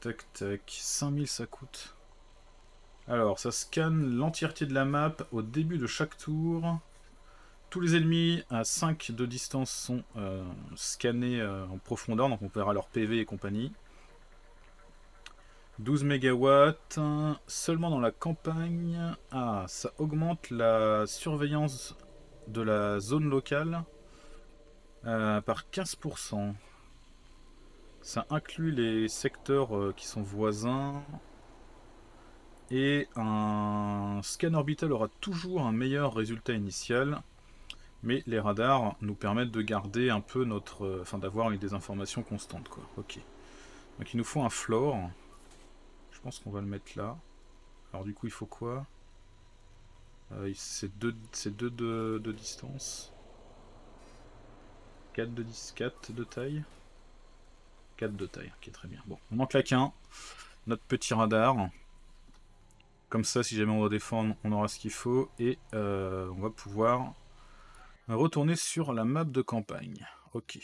Tac, 5000 ça coûte. Alors, ça scanne l'entièreté de la map au début de chaque tour. Tous les ennemis à 5 de distance sont scannés en profondeur, donc on verra leur PV et compagnie. 12 MW, seulement dans la campagne. Ah, ça augmente la surveillance de la zone locale par 15%. Ça inclut les secteurs qui sont voisins. Et un scan orbital aura toujours un meilleur résultat initial. Mais les radars nous permettent de garder un peu notre... Enfin, d'avoir des informations constantes, quoi. Ok. Donc il nous faut un floor. Je pense qu'on va le mettre là. Alors du coup, il faut quoi? C'est 2 de distance. 4 de taille. 4 de taille, qui est très bien. Bon, on en claque un, notre petit radar. Comme ça, si jamais on doit défendre, on aura ce qu'il faut. Et on va pouvoir retourner sur la map de campagne. Ok.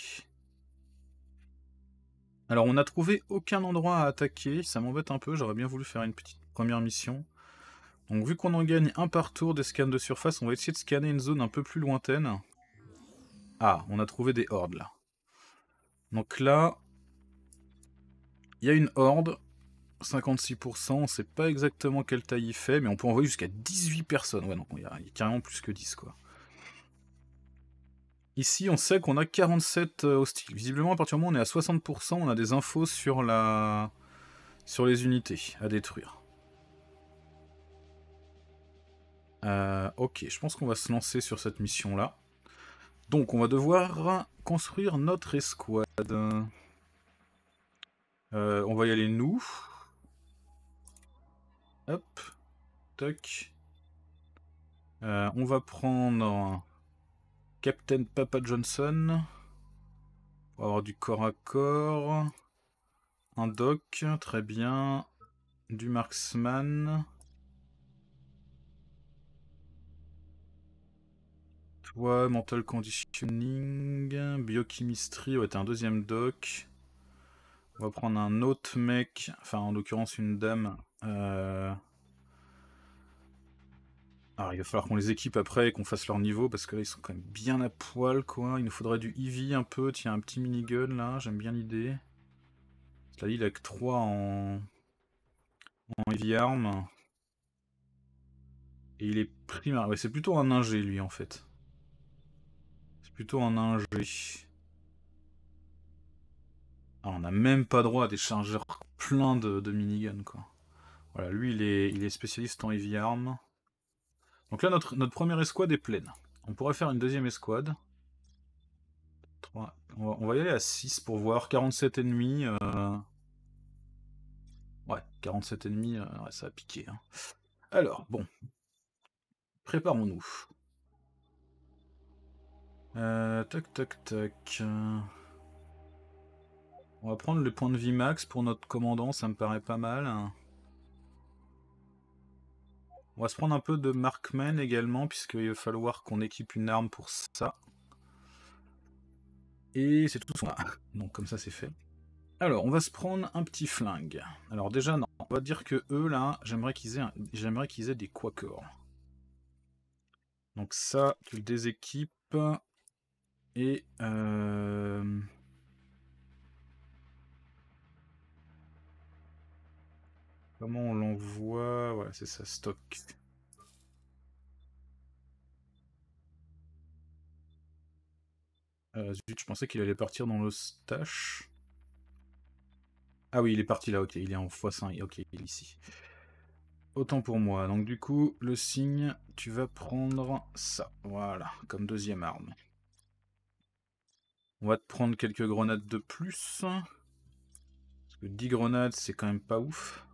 Alors, on n'a trouvé aucun endroit à attaquer. Ça m'embête un peu, j'aurais bien voulu faire une petite première mission. Donc, vu qu'on en gagne un par tour des scans de surface, on va essayer de scanner une zone un peu plus lointaine. Ah, on a trouvé des hordes, là. Donc là... Il y a une horde, 56%, on ne sait pas exactement quelle taille il fait, mais on peut envoyer jusqu'à 18 personnes. Ouais, non, il y a carrément plus que 10, quoi. Ici, on sait qu'on a 47 hostiles. Visiblement, à partir du moment où on est à 60%, on a des infos sur les unités à détruire. Ok, je pense qu'on va se lancer sur cette mission-là. Donc on va devoir construire notre escouade. On va y aller nous. Hop. Toc. On va prendre Captain Papa Johnson. Pour avoir du corps à corps. Un doc, très bien. Du marksman. Toi, mental conditioning. Biochimistry, ouais, t'as un deuxième doc. On va prendre un autre mec, enfin en l'occurrence une dame. Alors il va falloir qu'on les équipe après et qu'on fasse leur niveau parce que là ils sont quand même bien à poil quoi. Il nous faudrait du Eevee un peu, tiens un petit minigun là, j'aime bien l'idée. Cela dit il a que 3 en Heavy Arm. Et il est primaire, ouais, c'est plutôt un ingé lui en fait. C'est plutôt un ingé. Ah, on n'a même pas droit à des chargeurs pleins de minigun quoi. Voilà, lui il est spécialiste en heavy arm. Donc là notre première escouade est pleine. On pourrait faire une deuxième escouade. 3. On va y aller à 6 pour voir. 47 ennemis. Ouais, 47 ennemis, ouais, ça a piqué. Hein. Alors, bon. Préparons-nous. Tac tac tac. On va prendre le point de vie max pour notre commandant, ça me paraît pas mal. On va se prendre un peu de Markman également, puisqu'il va falloir qu'on équipe une arme pour ça. Et c'est tout ce qu'on a. Donc comme ça c'est fait. Alors on va se prendre un petit flingue. Alors déjà non, on va dire que eux là, j'aimerais qu'ils aient, des quacors. Donc ça, tu le déséquipes. Et... Comment on l'envoie? Voilà, c'est ça, stock. Zut, je pensais qu'il allait partir dans le stash. Ah oui, il est parti là, ok, il est en x5, ok, il est ici. Autant pour moi, donc du coup, le signe, tu vas prendre ça, voilà, comme deuxième arme. On va te prendre quelques grenades de plus. Parce que 10 grenades, c'est quand même pas ouf.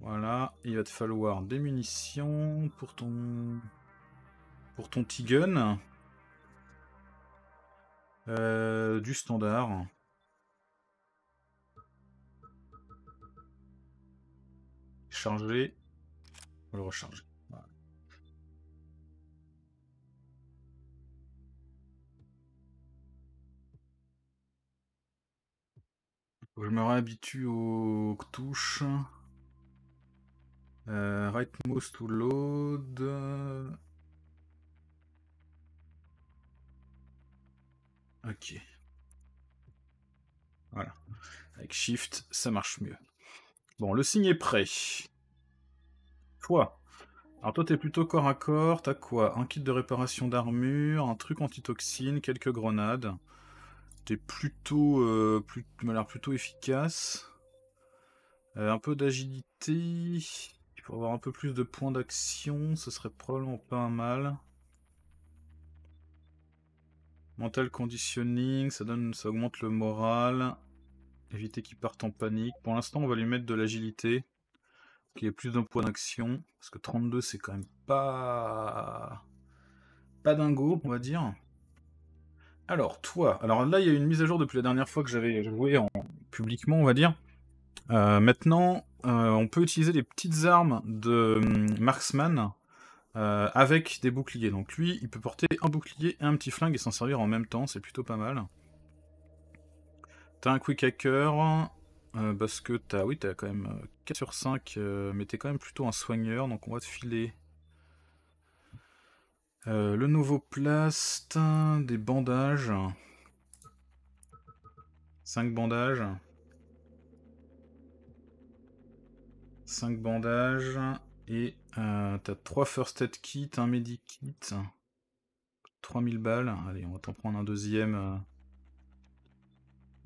Voilà, il va te falloir des munitions pour ton petit gun, du standard. Charger, on va le recharger. Voilà. Je me réhabitue aux touches. Right mouse to load. Ok. Voilà. Avec Shift, ça marche mieux. Bon, le signe est prêt. Toi. Alors toi, t'es plutôt corps à corps. T'as quoi? Un kit de réparation d'armure, un truc antitoxine, quelques grenades. T'es plutôt... tu m'as l'air plutôt efficace. Un peu d'agilité... Pour avoir un peu plus de points d'action, ce serait probablement pas mal. Mental conditioning, ça augmente le moral. Éviter qu'il parte en panique. Pour l'instant, on va lui mettre de l'agilité. Qu'il ait plus d'un point d'action. Parce que 32, c'est quand même pas dingo, on va dire. Alors, toi. Alors là, il y a une mise à jour depuis la dernière fois que j'avais joué publiquement, on va dire. Maintenant, on peut utiliser les petites armes de Marksman avec des boucliers. Donc lui, il peut porter un bouclier et un petit flingue et s'en servir en même temps, c'est plutôt pas mal. T'as un quick hacker, parce que t'as oui, t'as quand même 4 sur 5, mais t'es quand même plutôt un soigneur, donc on va te filer le nouveau plast, des bandages, 5 bandages. 5 bandages, et t'as 3 first aid kit, un medic kit, 3000 balles, allez on va t'en prendre un deuxième,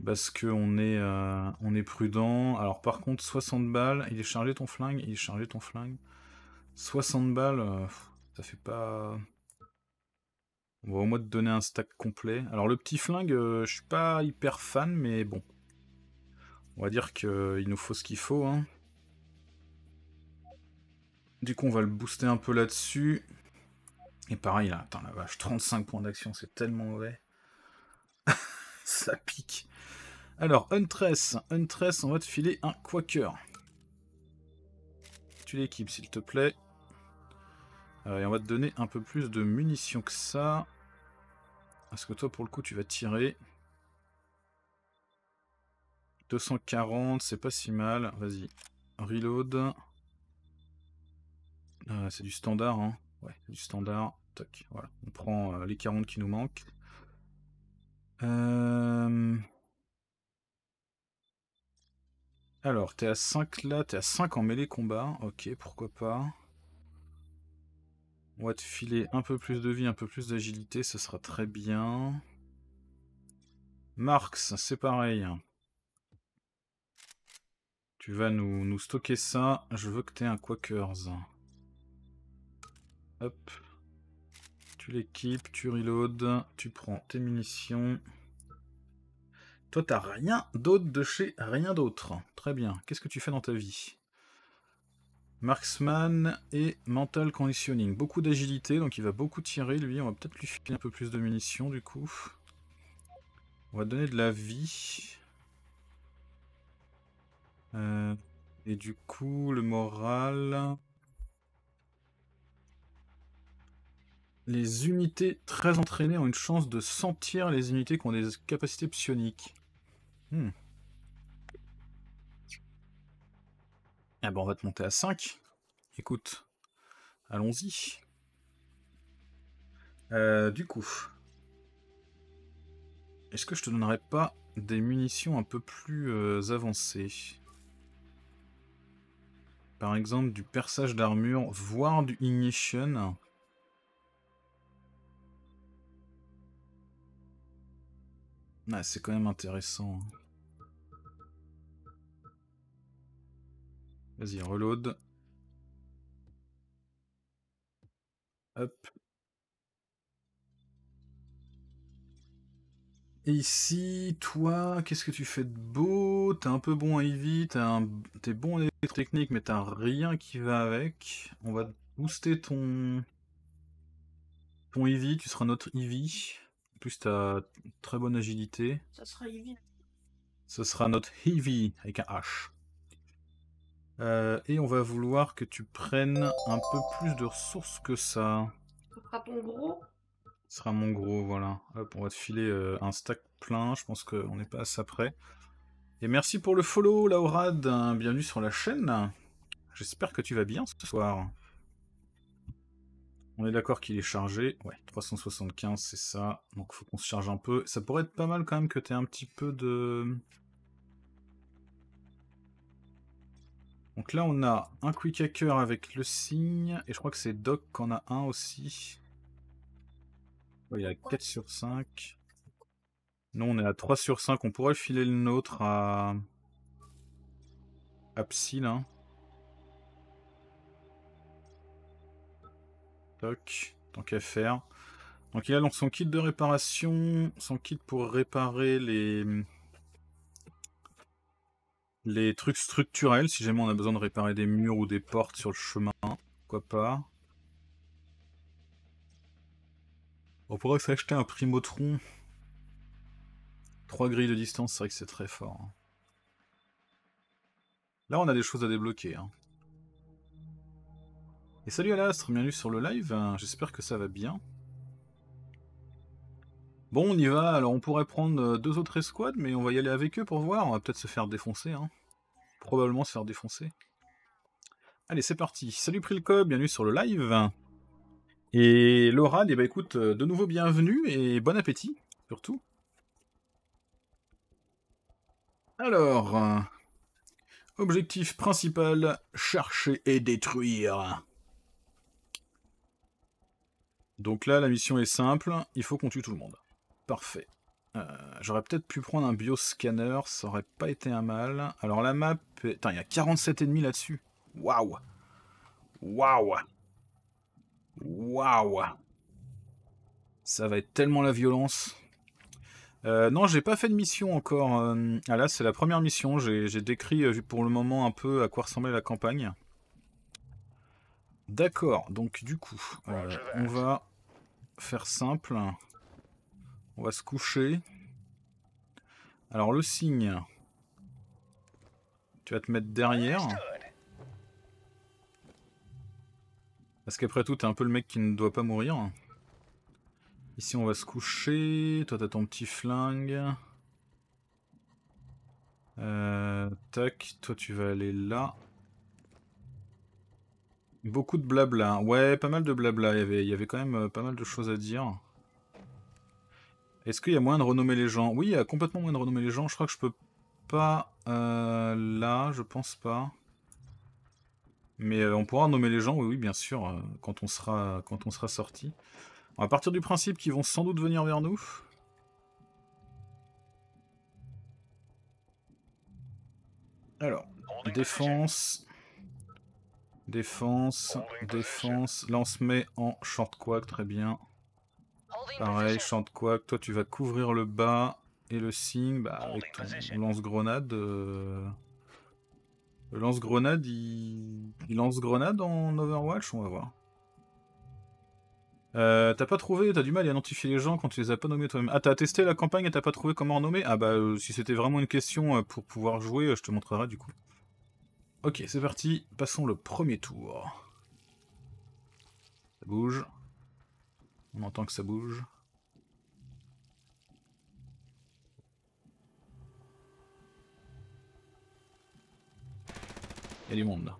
parce qu'on est prudent. Alors par contre 60 balles, il est chargé ton flingue, 60 balles, ça fait pas... On va au moins te donner un stack complet. Alors le petit flingue, je suis pas hyper fan, mais bon. On va dire qu'il nous faut ce qu'il faut. Hein. Du coup, on va le booster un peu là-dessus. Et pareil, là, attends, la vache, 35 points d'action, c'est tellement mauvais. Ça pique. Alors, Huntress, on va te filer un Quaker. Tu l'équipes, s'il te plaît. Et on va te donner un peu plus de munitions que ça. Parce que toi, pour le coup, tu vas tirer. 240, c'est pas si mal. Vas-y, reload. C'est du standard, hein. Ouais, c'est du standard. Toc, voilà. On prend les 40 qui nous manquent. Alors, t'es à 5 là, t'es à 5 en mêlée combat. Ok, pourquoi pas. On va te filer un peu plus de vie, un peu plus d'agilité, ce sera très bien. Marx, c'est pareil. Tu vas nous stocker ça. Je veux que t'aies un Quakers. Hop. Tu l'équipes, tu reload, tu prends tes munitions. Toi, t'as rien d'autre de chez rien d'autre. Très bien. Qu'est-ce que tu fais dans ta vie? Marksman et Mental Conditioning. Beaucoup d'agilité, donc il va beaucoup tirer, lui. On va peut-être lui filer un peu plus de munitions, du coup. On va donner de la vie. Et du coup, le moral... Les unités très entraînées ont une chance de sentir les unités qui ont des capacités psioniques. Ah ben on va te monter à 5. Écoute, allons-y. Du coup, est-ce que je te donnerais pas des munitions un peu plus avancées? Par exemple, du perçage d'armure, voire du ignition. Ah, c'est quand même intéressant. Vas-y, reload. Hop. Et ici, toi, qu'est-ce que tu fais de beau? T'es un peu bon à Eevee, t'es bon en électrotechnique, mais t'as rien qui va avec. On va booster ton Eevee, tu seras notre Eevee. En plus, t'as très bonne agilité. Ça sera Heavy. Ce sera notre Heavy avec un H. Et on va vouloir que tu prennes un peu plus de ressources que ça. Ce sera ton gros. Ce sera mon gros, voilà. Hop, on va te filer un stack plein. Je pense qu'on n'est pas à ça près. Et merci pour le follow, Laurad. Bienvenue sur la chaîne. J'espère que tu vas bien ce soir. On est d'accord qu'il est chargé, ouais, 375 c'est ça, donc faut qu'on se charge un peu. Ça pourrait être pas mal quand même que t'aies un petit peu de... Donc là on a un quick hacker avec le signe, et je crois que c'est Doc qu'on a un aussi. Ouais, il est à 4 sur 5. Nous on est à 3 sur 5, on pourrait filer le nôtre à Psy là. Toc, tant qu'à faire. Donc il a donc son kit de réparation, son kit pour réparer les trucs structurels, si jamais on a besoin de réparer des murs ou des portes sur le chemin, pourquoi pas. On pourrait s'acheter un Primotron. 3 grilles de distance, c'est vrai que c'est très fort. Hein. Là on a des choses à débloquer. Hein. Et salut Alastre, bienvenue sur le live, j'espère que ça va bien. Bon, on y va, alors on pourrait prendre deux autres escouades, mais on va y aller avec eux pour voir, on va peut-être se faire défoncer, hein. Probablement se faire défoncer. Allez, c'est parti, salut Prilco, bienvenue sur le live. Et Laura, eh ben, écoute, de nouveau bienvenue et bon appétit, surtout. Alors, objectif principal, chercher et détruire. Donc là, la mission est simple, il faut qu'on tue tout le monde. Parfait. J'aurais peut-être pu prendre un bioscanner, ça aurait pas été un mal. Alors la map... Putain, il y a 47 ennemis là-dessus. Waouh! Waouh! Waouh! Ça va être tellement la violence. Non, j'ai pas fait de mission encore. Ah là, c'est la première mission. J'ai décrit pour le moment un peu à quoi ressemblait la campagne. D'accord, donc du coup, on va faire simple. On va se coucher. Alors le signe, tu vas te mettre derrière. Parce qu'après tout, t'es un peu le mec qui ne doit pas mourir. Ici, on va se coucher. Toi, t'as ton petit flingue. Tac, toi, tu vas aller là. Beaucoup de blabla. Ouais, pas mal de blabla. Il y avait quand même pas mal de choses à dire. Est-ce qu'il y a moyen de renommer les gens? Oui, il y a complètement moyen de renommer les gens. Je crois que je peux pas... là, je pense pas. Mais on pourra nommer les gens, oui, oui, bien sûr, quand on sera sorti. On va partir du principe qu'ils vont sans doute venir vers nous. Alors, défense... Défense, défense. Là, on se met en short quack, très bien. Pareil, short quack. Toi, tu vas couvrir le bas et le signe avec ton lance-grenade. Le lance-grenade, il lance grenade en Overwatch, on va voir. T'as pas trouvé, t'as du mal à identifier les gens quand tu les as pas nommés toi-même. Ah, t'as testé la campagne et t'as pas trouvé comment en nommer? Ah bah, si c'était vraiment une question pour pouvoir jouer, je te montrerai du coup. Ok, c'est parti, passons le premier tour. Ça bouge. On entend que ça bouge. Il y a du monde là.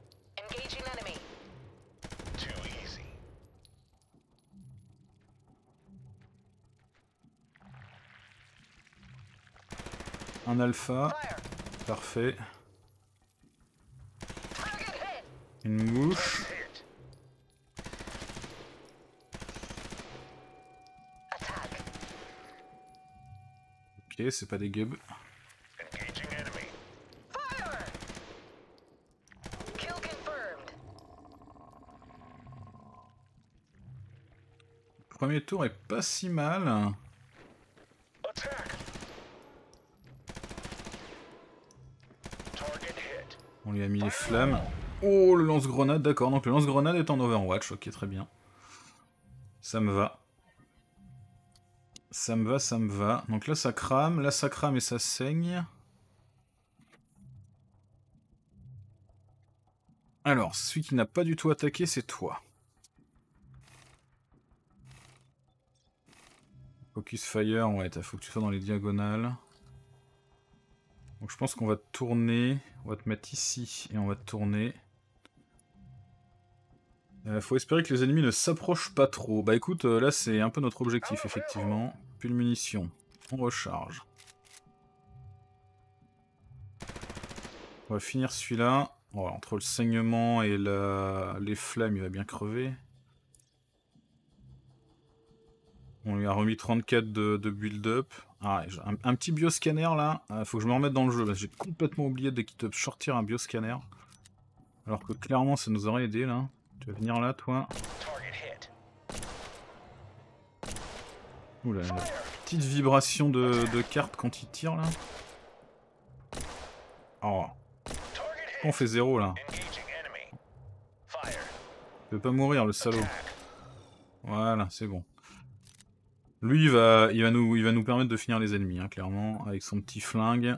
Un alpha. Parfait. Une mouche. Ok, c'est pas des gueux. Le premier tour est pas si mal. On lui a mis les flammes. Oh, le lance-grenade, d'accord. Donc le lance-grenade est en Overwatch. Ok, très bien. Ça me va. Ça me va, ça me va. Donc là, ça crame. Là, ça crame et ça saigne. Alors, celui qui n'a pas du tout attaqué, c'est toi. Focus fire, ouais, faut que tu sois dans les diagonales. Donc je pense qu'on va te tourner. On va te mettre ici et on va te tourner. Faut espérer que les ennemis ne s'approchent pas trop. Bah écoute, là c'est un peu notre objectif, effectivement. Plus de munitions. On recharge. On va finir celui-là. Voilà, entre le saignement et les flammes, il va bien crever. On lui a remis 34 de build-up. Ah, un petit bioscanner là. Faut que je me remette dans le jeu. J'ai complètement oublié de sortir un bioscanner. Alors que clairement ça nous aurait aidé là. Tu vas venir là toi. Oula, la petite vibration de carte quand il tire là. Oh. On fait zéro là. Il peut pas mourir le salaud. Voilà, c'est bon. Lui, il va nous permettre de finir les ennemis, hein, clairement, avec son petit flingue.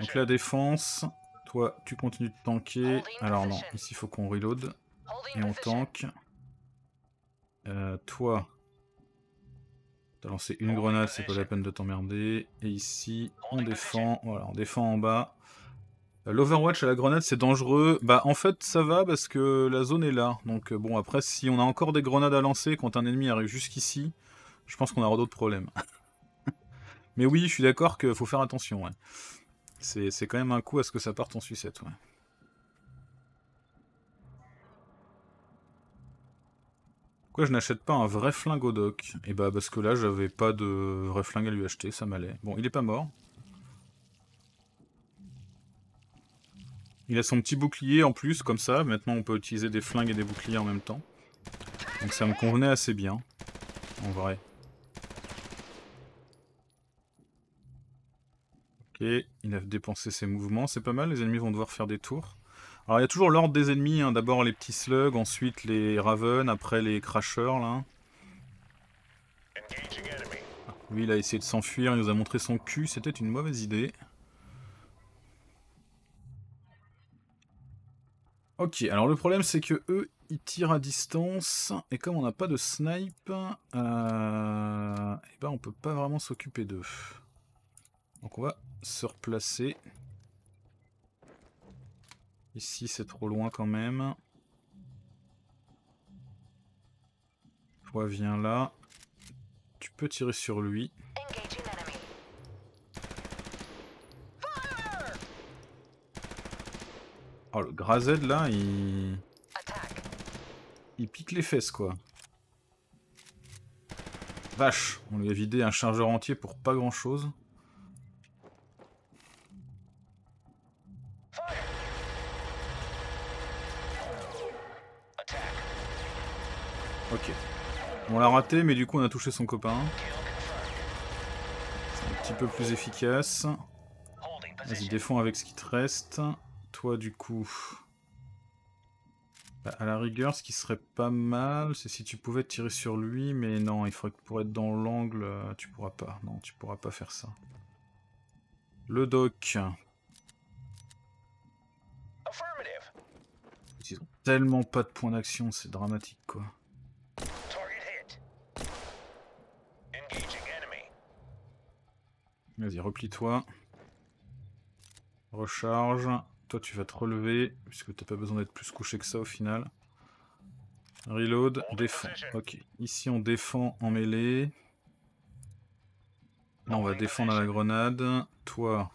Donc la défense, toi, tu continues de tanker. Alors non, ici, il faut qu'on reload. Et on tank. Toi, t'as lancé une grenade, c'est pas la peine de t'emmerder. Et ici, on défend. Voilà, on défend en bas. L'Overwatch à la grenade, c'est dangereux. Bah, en fait, ça va parce que la zone est là. Donc, bon, après, si on a encore des grenades à lancer quand un ennemi arrive jusqu'ici, je pense qu'on aura d'autres problèmes. Mais oui, je suis d'accord qu'il faut faire attention, ouais. C'est quand même un coup à ce que ça parte en sucette, ouais. Pourquoi je n'achète pas un vrai flingue au doc? Et bah, parce que là, j'avais pas de vrai flingue à lui acheter, ça m'allait. Bon, il est pas mort. Il a son petit bouclier en plus, comme ça. Maintenant, on peut utiliser des flingues et des boucliers en même temps. Donc ça me convenait assez bien. en vrai. Ok, il a dépensé ses mouvements, c'est pas mal, les ennemis vont devoir faire des tours. Alors il y a toujours l'ordre des ennemis, hein. D'abord les petits slugs, ensuite les Raven, après les crashers là. Ah, lui il a essayé de s'enfuir, il nous a montré son cul, c'était une mauvaise idée. Ok, alors le problème c'est que eux ils tirent à distance et comme on n'a pas de snipe, et ben on peut pas vraiment s'occuper d'eux. Donc on va se replacer. Ici c'est trop loin quand même. Toi viens là. Tu peux tirer sur lui. Oh le Grazed là, il pique les fesses quoi. Vache, on lui a vidé un chargeur entier pour pas grand chose. Ok, on l'a raté mais du coup on a touché son copain. C'est un petit peu plus efficace. Vas-y défends avec ce qui te reste. Toi du coup, bah, à la rigueur ce qui serait pas mal c'est si tu pouvais tirer sur lui, mais non il faudrait que pour être dans l'angle tu pourras pas, non tu pourras pas faire ça. Le doc. Ils ont tellement pas de points d'action, c'est dramatique quoi. Vas-y replie-toi. Recharge. Toi, tu vas te relever, puisque t'as pas besoin d'être plus couché que ça au final. Reload, défend. Ok, ici on défend en mêlée. Là, on va défendre à la grenade. Toi,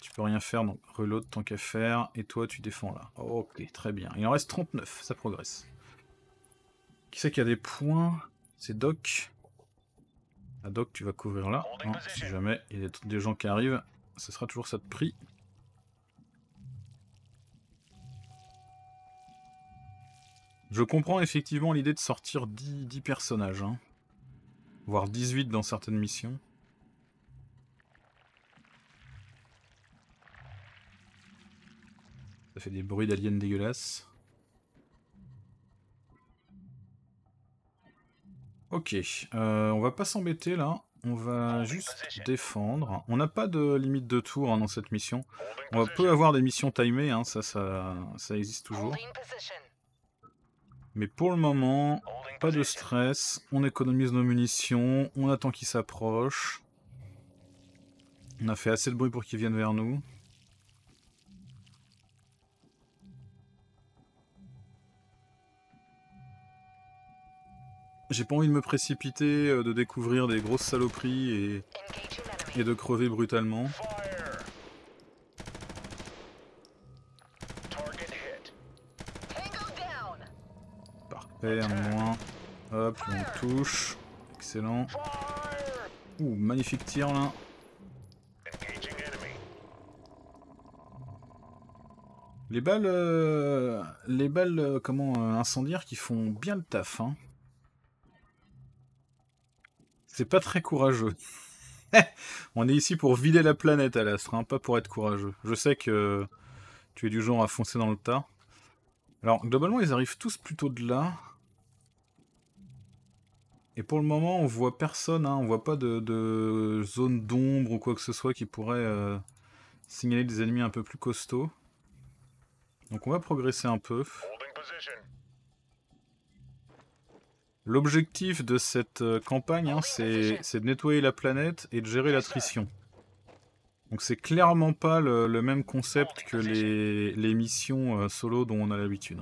tu peux rien faire, donc reload tant qu'à faire. Et toi, tu défends là. Ok, très bien. Il en reste 39, ça progresse. Qui c'est qui a des points? C'est Doc. Ah, Doc, tu vas couvrir là. Hein, si jamais il y a des gens qui arrivent, ce sera toujours ça de prix. Je comprends effectivement l'idée de sortir 10 personnages, hein. Voire 18 dans certaines missions. Ça fait des bruits d'aliens dégueulasses. Ok, on va pas s'embêter là, on va juste défendre. On n'a pas de limite de tour hein, dans cette mission. On peut avoir des missions timées, hein, ça existe toujours. Mais pour le moment, pas de stress, on économise nos munitions, on attend qu'ils s'approchent. On a fait assez de bruit pour qu'ils viennent vers nous. J'ai pas envie de me précipiter, de découvrir des grosses saloperies et de crever brutalement. Parfait, un moins. Hop, on touche. Excellent. Ouh, magnifique tir là. Les balles incendiaires qui font bien le taf, hein. C'est pas très courageux. On est ici pour vider la planète, Alastre, hein, pas pour être courageux. Je sais que tu es du genre à foncer dans le tas. Alors, globalement, ils arrivent tous plutôt de là. Et pour le moment, on voit personne, hein, on voit pas de zone d'ombre ou quoi que ce soit qui pourrait signaler des ennemis un peu plus costauds. Donc on va progresser un peu. L'objectif de cette campagne, hein, c'est de nettoyer la planète et de gérer l'attrition. Donc c'est clairement pas le même concept que les missions solo dont on a l'habitude.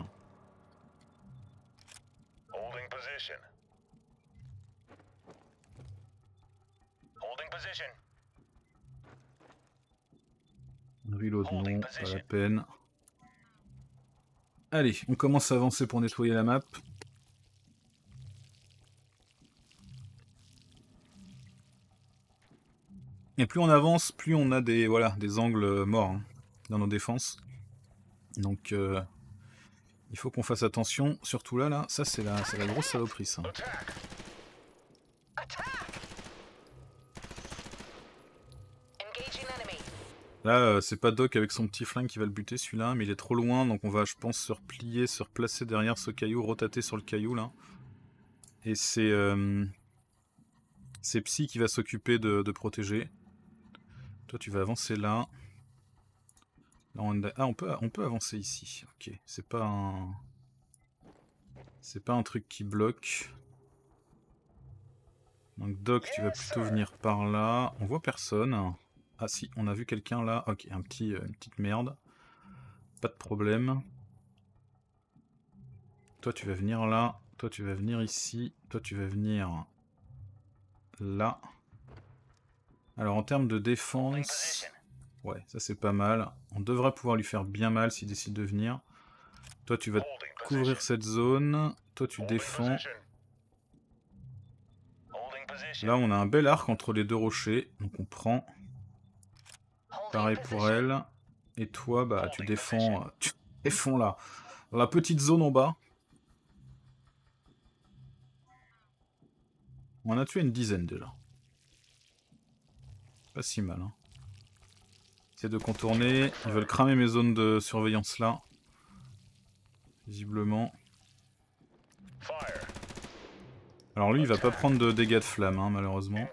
Reload, non, pas la peine. Allez, on commence à avancer pour nettoyer la map. Et plus on avance, plus on a des angles morts hein, dans nos défenses. Donc il faut qu'on fasse attention, surtout là, ça c'est la grosse saloperie ça. Là, c'est pas Doc avec son petit flingue qui va le buter celui-là, mais il est trop loin, donc on va, je pense, se replier, se replacer derrière ce caillou, rotater sur le caillou, là. Et c'est Psy qui va s'occuper de protéger. Toi, tu vas avancer là. Ah, on peut avancer ici. Ok, c'est pas un... C'est pas un truc qui bloque. Donc Doc, tu vas plutôt venir par là. On voit personne. Ah si, on a vu quelqu'un là. Ok, une petite merde. Pas de problème. Toi, tu vas venir là. Toi, tu vas venir ici. Toi, tu vas venir là. Alors, en termes de défense... Ouais, ça c'est pas mal. On devrait pouvoir lui faire bien mal s'il décide de venir. Toi, tu vas couvrir cette zone. Toi, tu défends. Là, on a un bel arc entre les deux rochers. Donc, on prend. Pareil pour elle. Et toi, bah, tu défends. Tu défends là. Dans la petite zone en bas. On en a tué une dizaine déjà. Pas si mal, hein. J'essaie de contourner. Ils veulent cramer mes zones de surveillance là. Visiblement. Alors lui, il va pas prendre de dégâts de flamme, hein, malheureusement.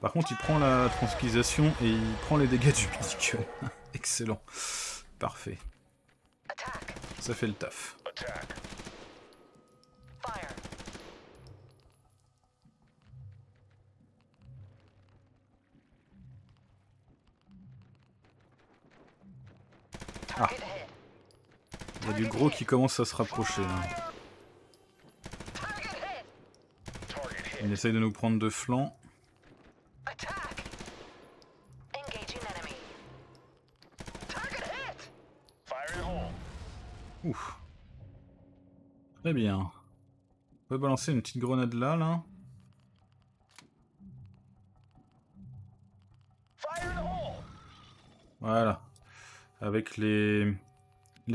Par contre, il prend la tranquillisation et il prend les dégâts du ridicule. Excellent. Parfait. Ça fait le taf. Ah. Il y a du gros qui commence à se rapprocher, là. Il essaye de nous prendre de flanc. Ouf. Très bien. On peut balancer une petite grenade là, là. Voilà. Avec les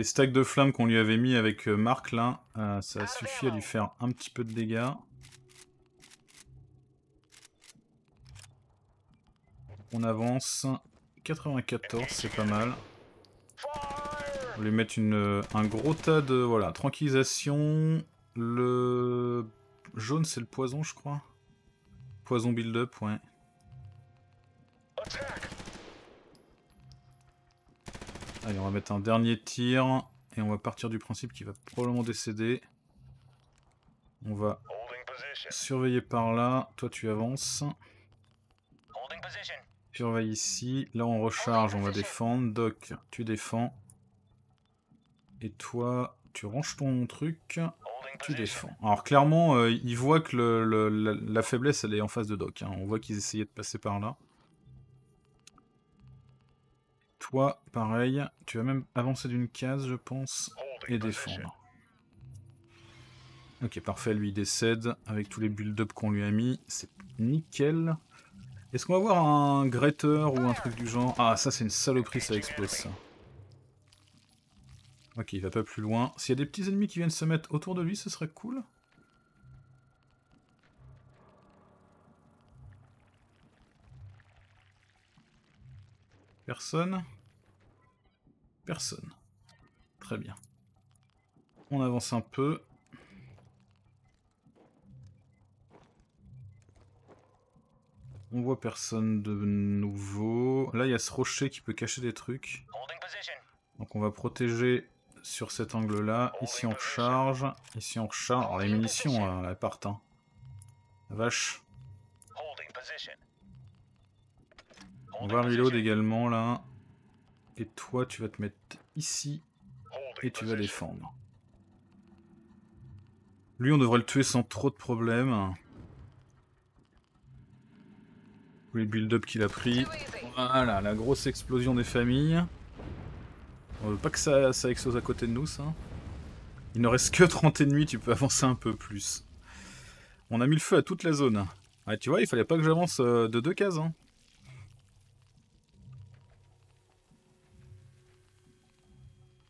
stacks de flammes qu'on lui avait mis avec Marc, là, ça a suffi à lui faire un petit peu de dégâts. On avance, 94, c'est pas mal. On lui met un gros tas de... Voilà, tranquillisation. Le jaune, c'est le poison, je crois. Poison build-up, ouais. Allez, on va mettre un dernier tir. Et on va partir du principe qu'il va probablement décéder. On va surveiller par là. Toi, tu avances. Surveille ici, là on recharge, on va défendre. Doc, tu défends. Et toi, tu ranges ton truc, tu défends. Alors clairement, ils voient que la faiblesse, elle est en face de Doc. Hein. On voit qu'ils essayaient de passer par là. Toi, pareil, tu vas même avancer d'une case, je pense, et défendre. Ok, parfait, lui il décède avec tous les build-up qu'on lui a mis. C'est nickel. Est-ce qu'on va voir un gratteur ou un truc du genre? Ah, ça c'est une saloperie, ça explose ça. Ok, il va pas plus loin. S'il y a des petits ennemis qui viennent se mettre autour de lui, ce serait cool. Personne? Personne. Très bien. On avance un peu. On voit personne de nouveau. Là, il y a ce rocher qui peut cacher des trucs. Donc on va protéger sur cet angle-là. Ici, on recharge. Ici, on recharge. Alors, les munitions, elles partent. Hein. La vache. On va reload également, là. Et toi, tu vas te mettre ici. Et tu vas défendre. Lui, on devrait le tuer sans trop de problèmes. Les build-up qu'il a pris. Voilà, la grosse explosion des familles. On veut pas que ça explose à côté de nous, ça. Il ne reste que 30 ennemis, tu peux avancer un peu plus. On a mis le feu à toute la zone. Ah, tu vois, il fallait pas que j'avance de deux cases. Hein.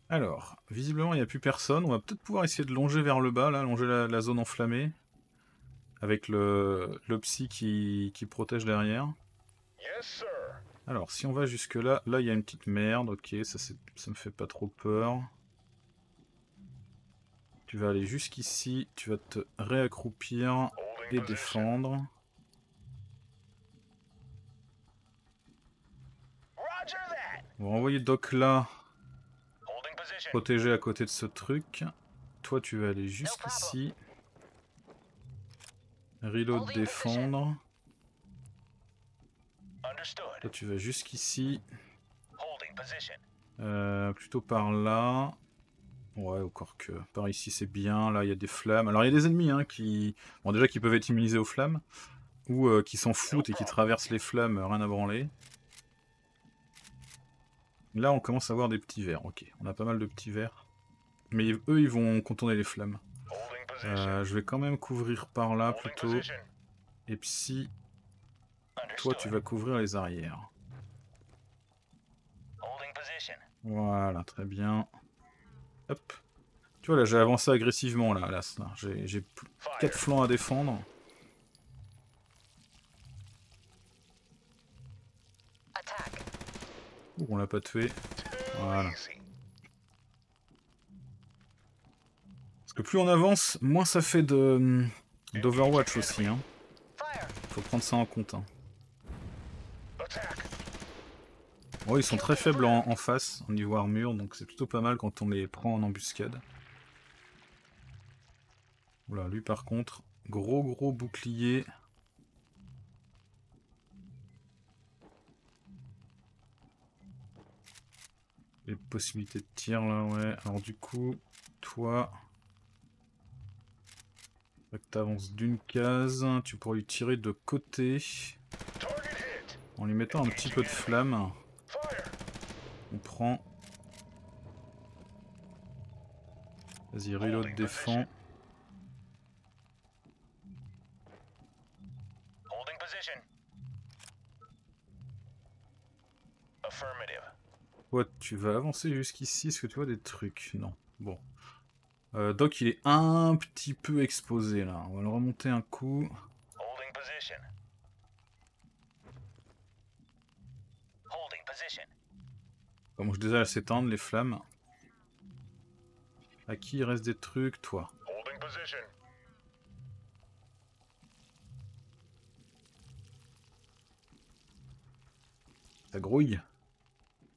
Alors, visiblement, il n'y a plus personne. On va peut-être pouvoir essayer de longer vers le bas, là, longer la zone enflammée. Avec le psy qui protège derrière. Alors, si on va jusque là, là il y a une petite merde, ok, ça me fait pas trop peur. Tu vas aller jusqu'ici, tu vas te réaccroupir et défendre. On va envoyer Doc là, protégé à côté de ce truc. Toi, tu vas aller jusqu'ici. Reload, défendre. Toi, tu vas jusqu'ici. Plutôt par là. Ouais, encore que par ici, c'est bien. Là, il y a des flammes. Alors, il y a des ennemis hein, qui... Bon, déjà, qui peuvent être immunisés aux flammes. Ou qui s'en foutent et qui traversent les flammes, rien à branler. Là, on commence à avoir des petits verres. Ok, on a pas mal de petits verres. Mais eux, ils vont contourner les flammes. Je vais quand même couvrir par là, plutôt. Et psy... Toi, tu vas couvrir les arrières. Voilà, très bien. Hop. Tu vois, là, j'ai avancé agressivement, là. J'ai 4 flancs à défendre. Ouh, on l'a pas tué. Voilà. Parce que plus on avance, moins ça fait d'Overwatch aussi. Hein. Faut prendre ça en compte. Hein. Oh, ils sont très faibles en face, au niveau armure, donc c'est plutôt pas mal quand on les prend en embuscade. Voilà, lui par contre, gros bouclier. Les possibilités de tir là, ouais. Alors du coup, toi... Tu avances d'une case, tu pourras lui tirer de côté. En lui mettant un petit peu de flamme. On prend. Vas-y, reload, défend. Ouais, tu vas avancer jusqu'ici. Est-ce que tu vois des trucs? Non. Bon. Doc, il est un petit peu exposé là. On va le remonter un coup. Bon, je déjà à s'éteindre les flammes. À qui il reste des trucs, toi? Ça grouille.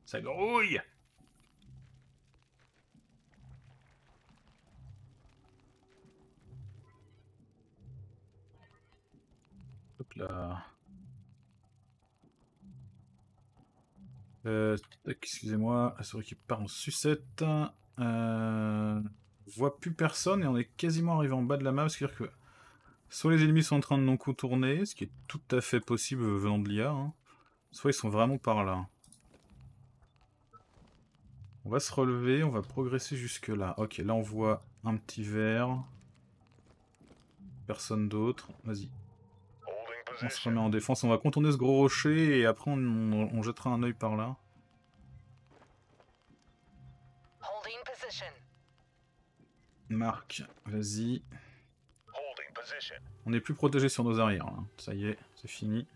Ça grouille. Hop là. Excusez-moi, la souris qui part en sucette. On voit plus personne et on est quasiment arrivé en bas de la map, ce qui veut dire que soit les ennemis sont en train de nous contourner, ce qui est tout à fait possible venant de l'IA, hein, soit ils sont vraiment par là. On va se relever, on va progresser jusque là. Ok, là on voit un petit verre. Personne d'autre, vas-y. On se remet en défense, on va contourner ce gros rocher et après on jettera un œil par là. Marc, vas-y. On n'est plus protégé sur nos arrières, là. Ça y est, c'est fini.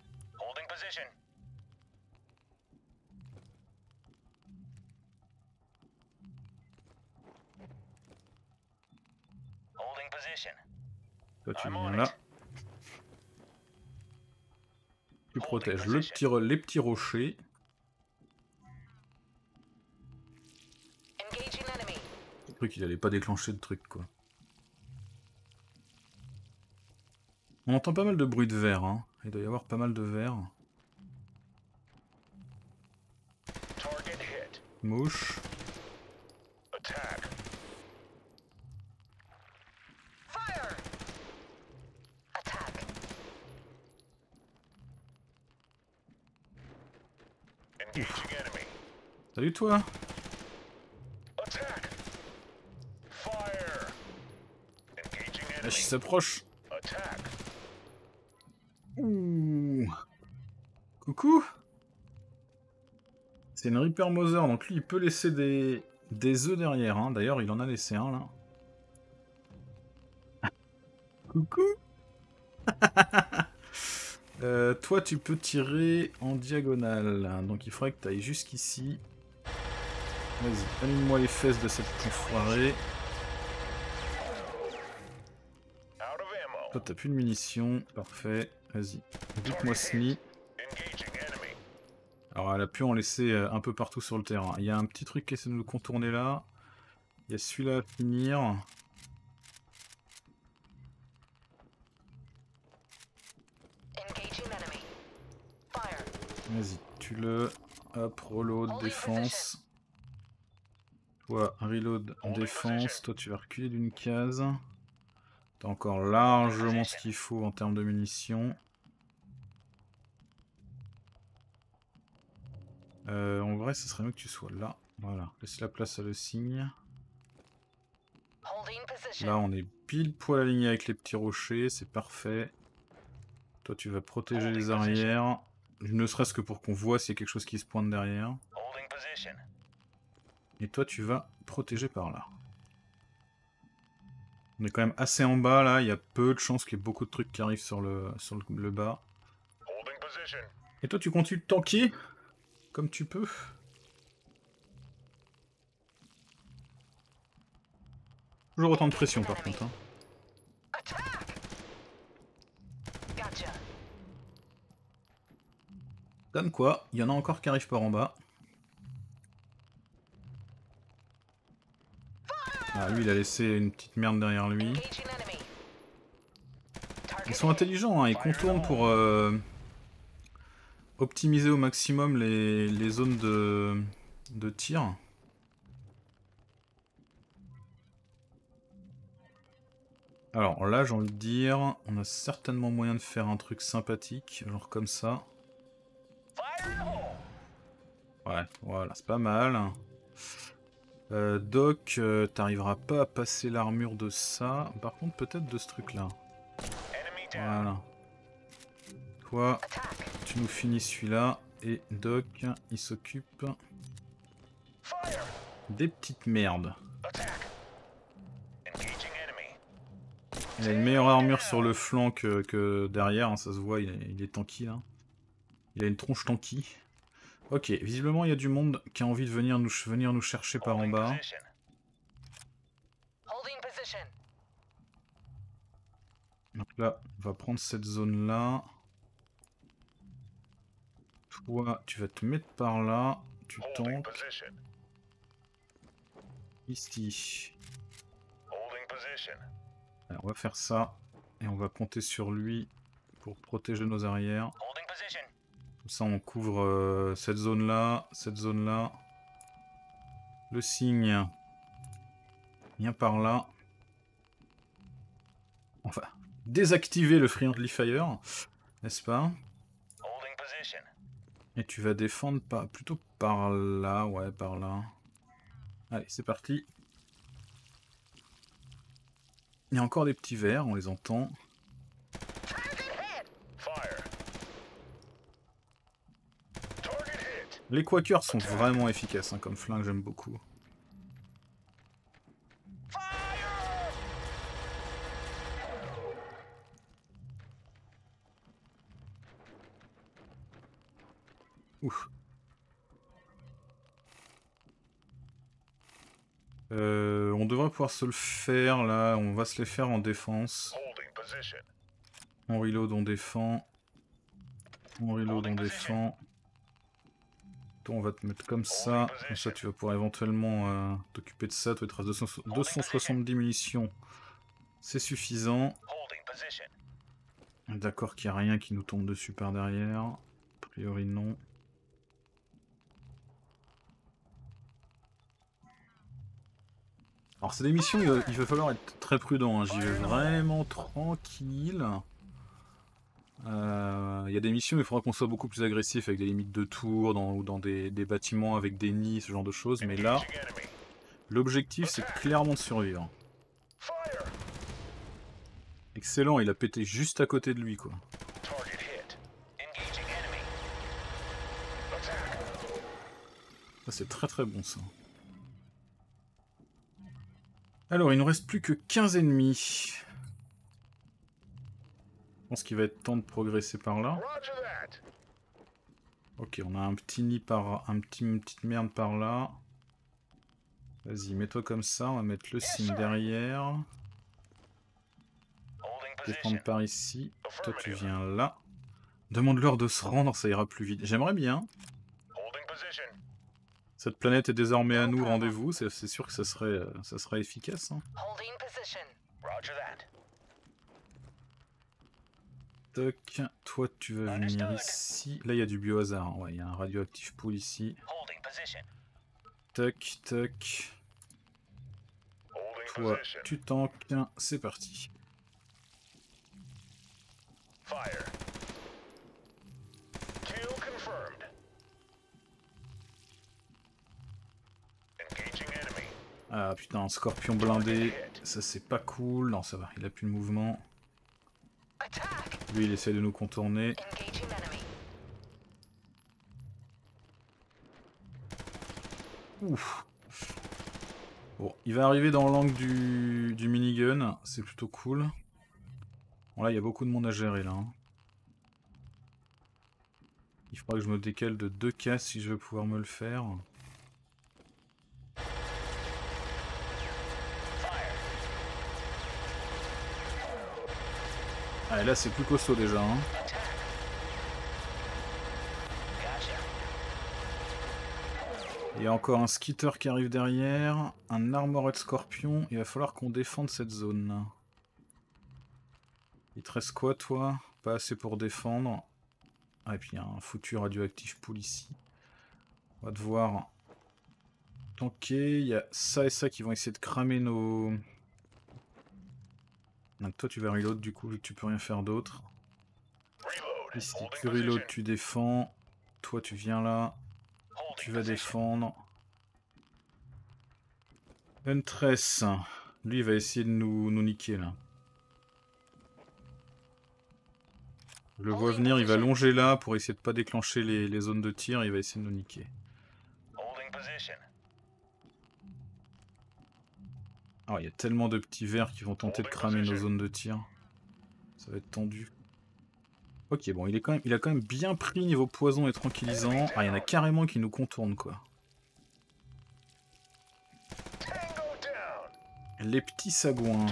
Toi tu viens là. Tu protèges le petit les petits rochers. Le truc, il allait pas déclencher de truc, quoi. On entend pas mal de bruit de verre, hein. Il doit y avoir pas mal de verre. Mouche. Salut toi. Là, il s'approche. Ouh. Coucou. C'est une Reaper Mother, donc lui il peut laisser des œufs derrière. Hein. D'ailleurs il en a laissé un là. Coucou. Toi, tu peux tirer en diagonale. Hein, donc il faudrait que tu ailles jusqu'ici. Vas-y, allume-moi les fesses de cette enfoirée. Toi, t'as plus de munitions. Parfait. Vas-y. Dites-moi ce nid. Alors, elle a pu en laisser un peu partout sur le terrain. Il y a un petit truc qui essaie de nous contourner là. Il y a celui-là à finir. Vas-y, tu le... Hop, reload, défense. Toi, reload, défense. Toi, tu vas reculer d'une case. T'as encore largement ce qu'il faut en termes de munitions. En vrai, ce serait mieux que tu sois là. Voilà, laisse la place à le signe. Là, on est pile poil aligné avec les petits rochers, c'est parfait. Toi, tu vas protéger les arrières, ne serait-ce que pour qu'on voit s'il y a quelque chose qui se pointe derrière. Et toi, tu vas protéger par là. On est quand même assez en bas, là. Il y a peu de chances qu'il y ait beaucoup de trucs qui arrivent sur le bas. Et toi, tu continues de tanker comme tu peux. Toujours autant de pression par contre. Hein. Comme quoi, il y en a encore qui arrivent par en bas. Ah lui il a laissé une petite merde derrière lui. Ils sont intelligents, hein, ils contournent pour... optimiser au maximum les zones de tir. Alors là, j'ai envie de dire, on a certainement moyen de faire un truc sympathique, genre comme ça. Ouais, voilà, c'est pas mal. Doc, t'arriveras pas à passer l'armure de ça. Par contre, peut-être de ce truc-là. Voilà. Toi, tu nous finis celui-là et Doc, il s'occupe des petites merdes. Il a une meilleure armure sur le flanc que derrière, hein, ça se voit, il est tanky là. Il a une tronche tanky. Ok, visiblement il y a du monde qui a envie de venir nous chercher par en bas. Donc là, on va prendre cette zone-là. Toi, tu vas te mettre par là, tu tankes. Ici. Alors, on va faire ça, et on va compter sur lui pour protéger nos arrières. Comme ça, on couvre cette zone-là, Le signe vient par là. On va désactiver le friendly fire, n'est-ce pas ? Et tu vas défendre plutôt par là, ouais, par là. Allez, c'est parti. Il y a encore des petits verts, on les entend. Les quakers sont vraiment efficaces, hein, comme flingue, j'aime beaucoup. Ouf. On devrait pouvoir se le faire là, on va se les faire en défense. On reload, on défend. On reload, on défend. Toi on va te mettre comme ça tu vas pouvoir éventuellement t'occuper de ça. Toi il te reste 270 munitions, c'est suffisant. D'accord qu'il n'y a rien qui nous tombe dessus par derrière, a priori non. Alors c'est des missions, il va falloir être très prudent, hein. J'y vais vraiment tranquille. Il y a des missions où il faudra qu'on soit beaucoup plus agressif avec des limites de tours ou dans des bâtiments avec des nids, ce genre de choses. Mais là, l'objectif c'est clairement de survivre. Excellent, il a pété juste à côté de lui quoi. Ça c'est très très bon ça. Alors, il ne nous reste plus que 15 ennemis. pense qu'il va être temps de progresser par là. Ok, on a un petit nid par... une petite merde par là. Vas-y, mets-toi comme ça, on va mettre le signe derrière. Descendre par ici. Toi, tu viens là. Demande-leur de se rendre, ça ira plus vite. J'aimerais bien. Cette planète est désormais à nous, rendez-vous. C'est sûr que ça serait efficace. Hein. Toc, toi tu vas venir ici. Là il y a du biohazard, ouais, il y a un radioactif pool ici. Toc, toc. Toi tu tankes, c'est parti. Ah putain, un scorpion blindé, ça c'est pas cool. Non ça va, il a plus de mouvement. Lui il essaie de nous contourner. Ouf. Bon, il va arriver dans l'angle du minigun, c'est plutôt cool. Bon là il y a beaucoup de monde à gérer là. Hein. Il faudra que je me décale de 2 cases si je veux pouvoir me le faire. Ah et là c'est plus costaud déjà hein. Il y a encore un skitter qui arrive derrière, un armored scorpion, il va falloir qu'on défende cette zone. Il te reste quoi toi? Pas assez pour défendre. Ah et puis il y a un foutu radioactif pool ici. On va devoir tanker, il y a ça et ça qui vont essayer de cramer nos... Donc toi tu vas reload du coup vu que tu peux rien faire d'autre. Ici tu reload, tu défends. Toi tu viens là. Tu vas défendre. Huntress. Lui il va essayer de nous niquer là. Je le vois venir, il va longer là pour essayer de pas déclencher les zones de tir. Il va essayer de nous niquer. Alors, il y a tellement de petits vers qui vont tenter de cramer nos zones de tir. Ça va être tendu. Ok, bon, il a quand même bien pris niveau poison et tranquillisant. Ah, il y en a carrément qui nous contournent, quoi. Les petits sagouins.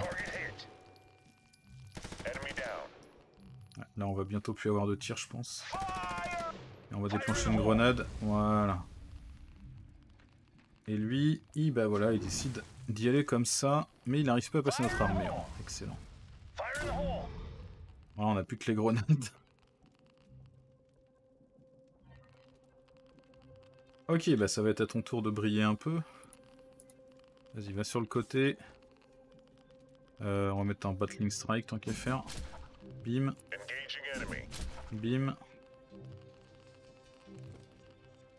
Là, on va bientôt plus avoir de tir, je pense. Et on va déclencher une grenade. Voilà. Et lui, bah voilà, il décide d'y aller comme ça, mais il n'arrive pas à passer notre armée. Oh, excellent. Voilà, on n'a plus que les grenades. Ok, bah ça va être à ton tour de briller un peu. Vas-y, va sur le côté. On va mettre un battling strike, tant qu'à faire. Bim. Bim.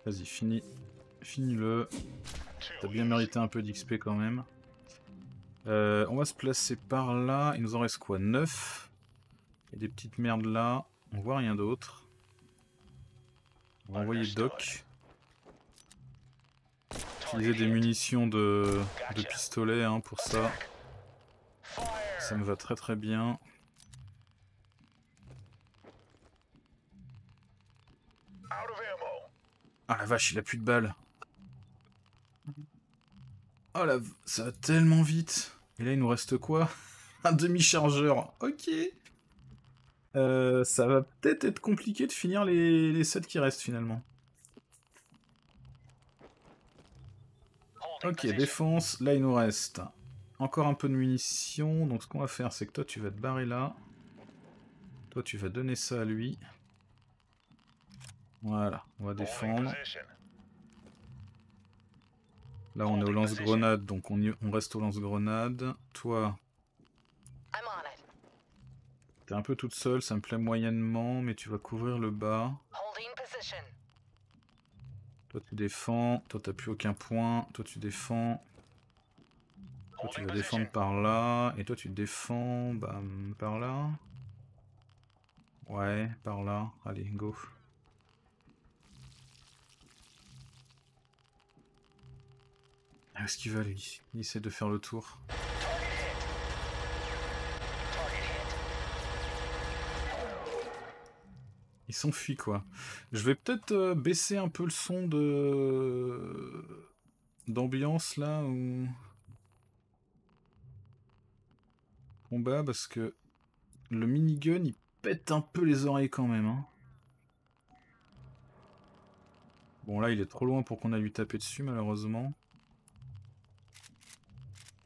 Vas-y, finis. Finis-le. T'as bien mérité un peu d'XP quand même. On va se placer par là. Il nous en reste quoi? 9. Il y a des petites merdes là. On voit rien d'autre. On va envoyer Doc. Utiliser des munitions de pistolet hein, pour ça. Ça me va très très bien. Ah la vache, il a plus de balles. Oh là, ça va tellement vite. Et là, il nous reste quoi? Un demi-chargeur. Ok. Ça va peut-être être compliqué de finir les sets qui restent, finalement. Ok, défense. Là, il nous reste encore un peu de munitions. Donc, ce qu'on va faire, c'est que toi, tu vas te barrer là. Toi, tu vas donner ça à lui. Voilà, on va défendre. Là on est au lance-grenade, donc on reste au lance-grenade. Toi, t'es un peu toute seule, ça me plaît moyennement, mais tu vas couvrir le bas. Toi tu défends, toi t'as plus aucun point, toi tu défends. Toi tu vas défendre par là, et toi tu défends bam, par là. Ouais, par là, allez, go. Ah, ce qu'il va lui, il essaie de faire le tour. Ils s'enfuient, quoi. Je vais peut-être baisser un peu le son de... d'ambiance, là, où... combat, parce que le minigun, il pète un peu les oreilles quand même, hein. Bon, là, il est trop loin pour qu'on aille lui taper dessus, malheureusement.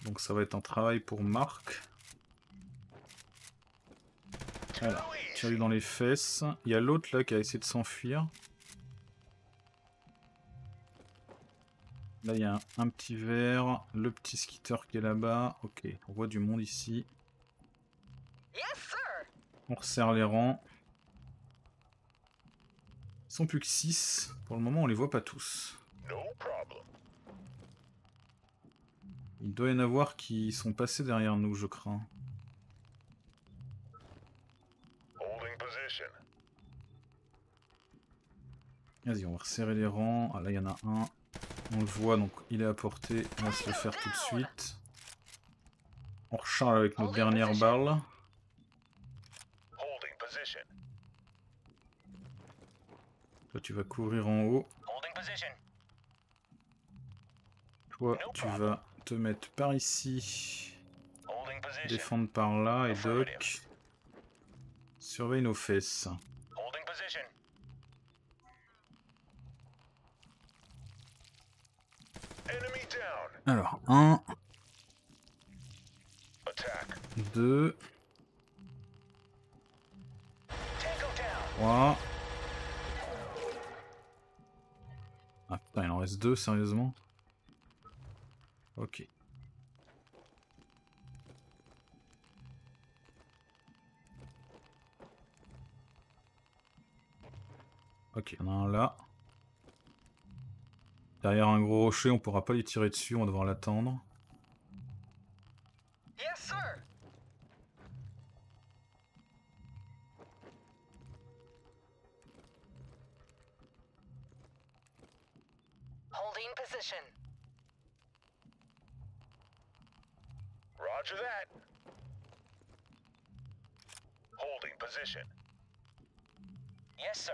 Donc ça va être un travail pour Marc. Voilà, tire-lui dans les fesses. Il y a l'autre là qui a essayé de s'enfuir. Là il y a un petit verre, le petit skitter qui est là-bas. Ok, on voit du monde ici. On resserre les rangs. Ils sont plus que 6. Pour le moment on les voit pas tous. Il doit y en avoir qui sont passés derrière nous, je crains. Vas-y, on va resserrer les rangs. Ah là, il y en a un. On le voit, donc il est à portée. On va se le faire tout de suite. On recharge avec notre dernière balle. Toi, tu vas courir en haut. Toi, tu vas te mettre par ici. Défendre par là. Et Doc, surveille nos fesses. Alors, 1, 2, 3. Ah putain, il en reste 2, sérieusement? Ok. Ok, il y en a un là. Derrière un gros rocher, on pourra pas les tirer dessus, on va devoir l'attendre. Yes, holding position. Roger that. Holding position. Yes, sir.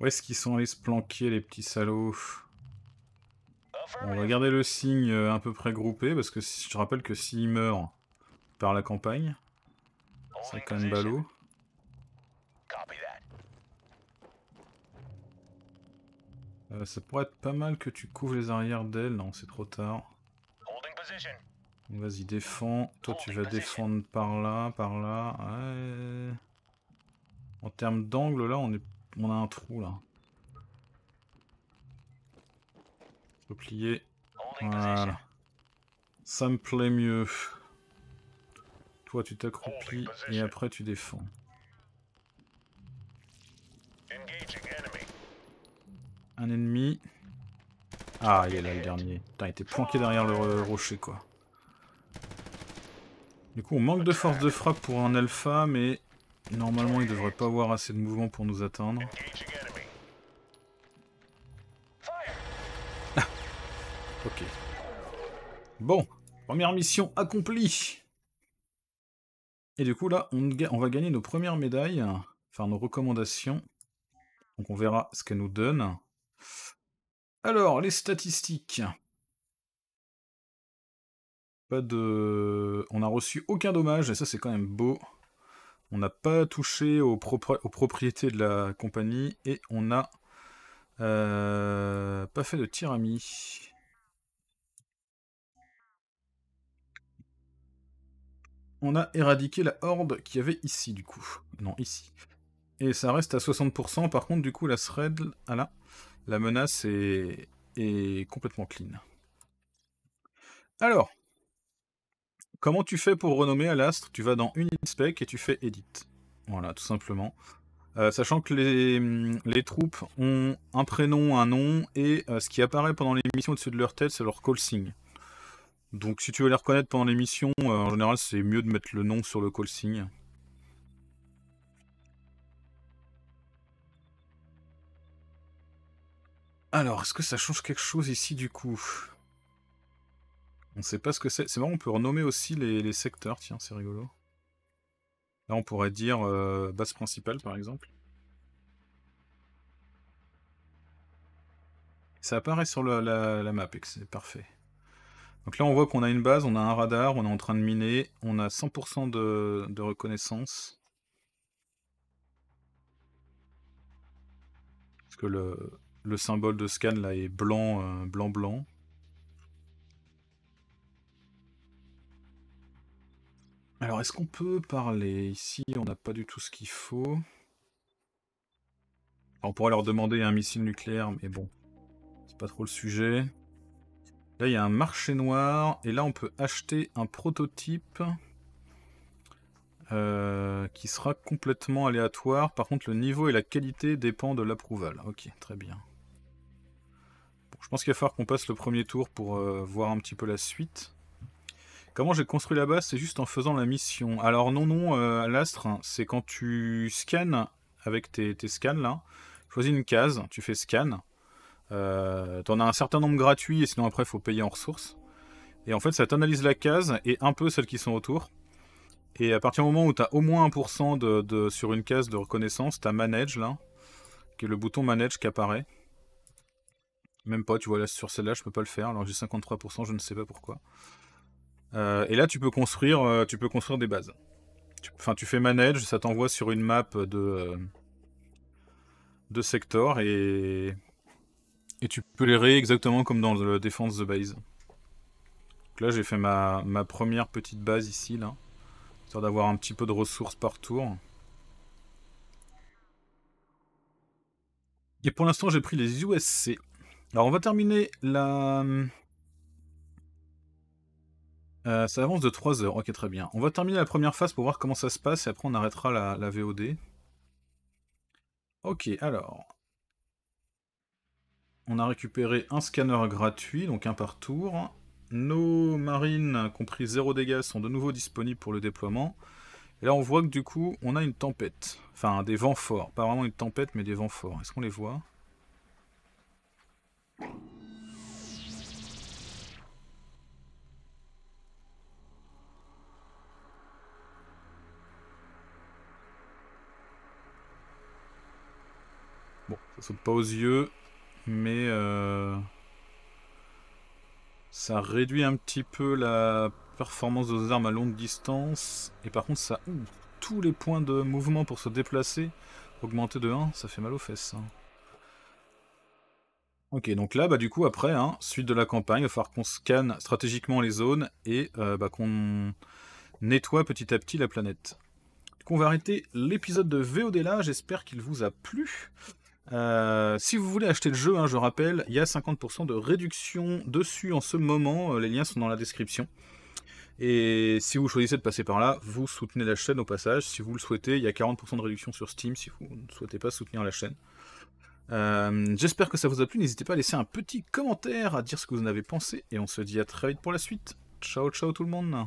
Où est-ce qu'ils sont allés se planquer, les petits salauds? On va garder le signe à peu près groupé, parce que je rappelle que s'ils meurent, ils perdent la campagne. C'est quand même ballot. Ça pourrait être pas mal que tu couvres les arrières d'elle. Non, c'est trop tard. Vas-y, défends. Toi, tu vas défendre par là, par là. Ouais. En termes d'angle, là, on est... on a un trou là. Replier. Voilà. Ça me plaît mieux. Toi tu t'accroupis et après tu défends. Un ennemi. Ah il est là le dernier. Putain il était planqué derrière le rocher quoi. Du coup on manque de force de frappe pour un alpha mais... normalement, il devrait pas avoir assez de mouvement pour nous atteindre. Ok. Bon, première mission accomplie. Et du coup, là, on va gagner nos premières médailles, enfin nos recommandations. Donc on verra ce qu'elles nous donnent. Alors, les statistiques. Pas de... on n'a reçu aucun dommage, et ça c'est quand même beau. On n'a pas touché aux propriétés de la compagnie et on n'a pas fait de tir ami. On a éradiqué la horde qu'il y avait ici du coup. Non, ici. Et ça reste à 60%. Par contre, du coup, la thread, ah là, la menace est complètement clean. Alors... comment tu fais pour renommer à l'astre? Tu vas dans Unit Spec et tu fais Edit. Voilà, tout simplement. Sachant que les troupes ont un prénom, un nom, et ce qui apparaît pendant les missions au-dessus de leur tête, c'est leur call sign. Donc si tu veux les reconnaître pendant les missions, en général c'est mieux de mettre le nom sur le call sign. Alors, est-ce que ça change quelque chose ici du coup ? On sait pas ce que c'est. C'est marrant, on peut renommer aussi les secteurs. Tiens, c'est rigolo. Là, on pourrait dire base principale, par exemple. Ça apparaît sur la map, et c'est parfait. Donc là, on voit qu'on a une base, on a un radar, on est en train de miner, on a 100% de reconnaissance. Parce que le symbole de scan, là, est blanc, blanc, blanc. Alors, est-ce qu'on peut parler? Ici, on n'a pas du tout ce qu'il faut. Alors, on pourrait leur demander un missile nucléaire, mais bon, c'est pas trop le sujet. Là, il y a un marché noir, et là, on peut acheter un prototype qui sera complètement aléatoire. Par contre, le niveau et la qualité dépendent de l'approval. Ok, très bien. Bon, je pense qu'il va falloir qu'on passe le premier tour pour voir un petit peu la suite. Comment j'ai construit la base? C'est juste en faisant la mission. Alors non, l'astre, c'est quand tu scannes avec tes scans là, choisis une case, tu fais scan, t'en as un certain nombre gratuit et sinon après il faut payer en ressources. Et en fait ça t'analyse la case et un peu celles qui sont autour. Et à partir du moment où tu as au moins 1% sur une case de reconnaissance, tu as manage là, qui est le bouton manage qui apparaît. Même pas, tu vois là sur celle-là je peux pas le faire, alors j'ai 53%, je ne sais pas pourquoi. Et là, tu peux construire des bases. Enfin, tu fais manage, ça t'envoie sur une map de secteurs et tu peux les rayer exactement comme dans le Defense the Base. Donc là, j'ai fait ma première petite base ici, là, histoire d'avoir un petit peu de ressources par tour. Et pour l'instant, j'ai pris les USC. Alors, on va terminer la... ça avance de 3 heures, ok très bien. On va terminer la première phase pour voir comment ça se passe et après on arrêtera la VOD. Ok, alors... On a récupéré un scanner gratuit, donc un par tour. Nos marines, compris 0 dégâts, sont de nouveau disponibles pour le déploiement. Et là on voit que du coup on a une tempête. Enfin des vents forts, pas vraiment une tempête mais des vents forts. Est-ce qu'on les voit ? Bon, ça saute pas aux yeux, mais ça réduit un petit peu la performance de nos armes à longue distance. Et par contre, ça ouvre tous les points de mouvement pour se déplacer. Augmenter de 1, ça fait mal aux fesses. Hein. Ok, donc là, bah, du coup, après, hein, suite de la campagne, il va falloir qu'on scanne stratégiquement les zones et qu'on nettoie petit à petit la planète. Du coup, on va arrêter l'épisode de VOD là, j'espère qu'il vous a plu. Si vous voulez acheter le jeu, hein, je rappelle, il y a 50% de réduction dessus en ce moment, les liens sont dans la description. Et si vous choisissez de passer par là, vous soutenez la chaîne au passage. Si vous le souhaitez, il y a 40% de réduction sur Steam si vous ne souhaitez pas soutenir la chaîne. J'espère que ça vous a plu, n'hésitez pas à laisser un petit commentaire, à dire ce que vous en avez pensé, et on se dit à très vite pour la suite. Ciao, ciao tout le monde!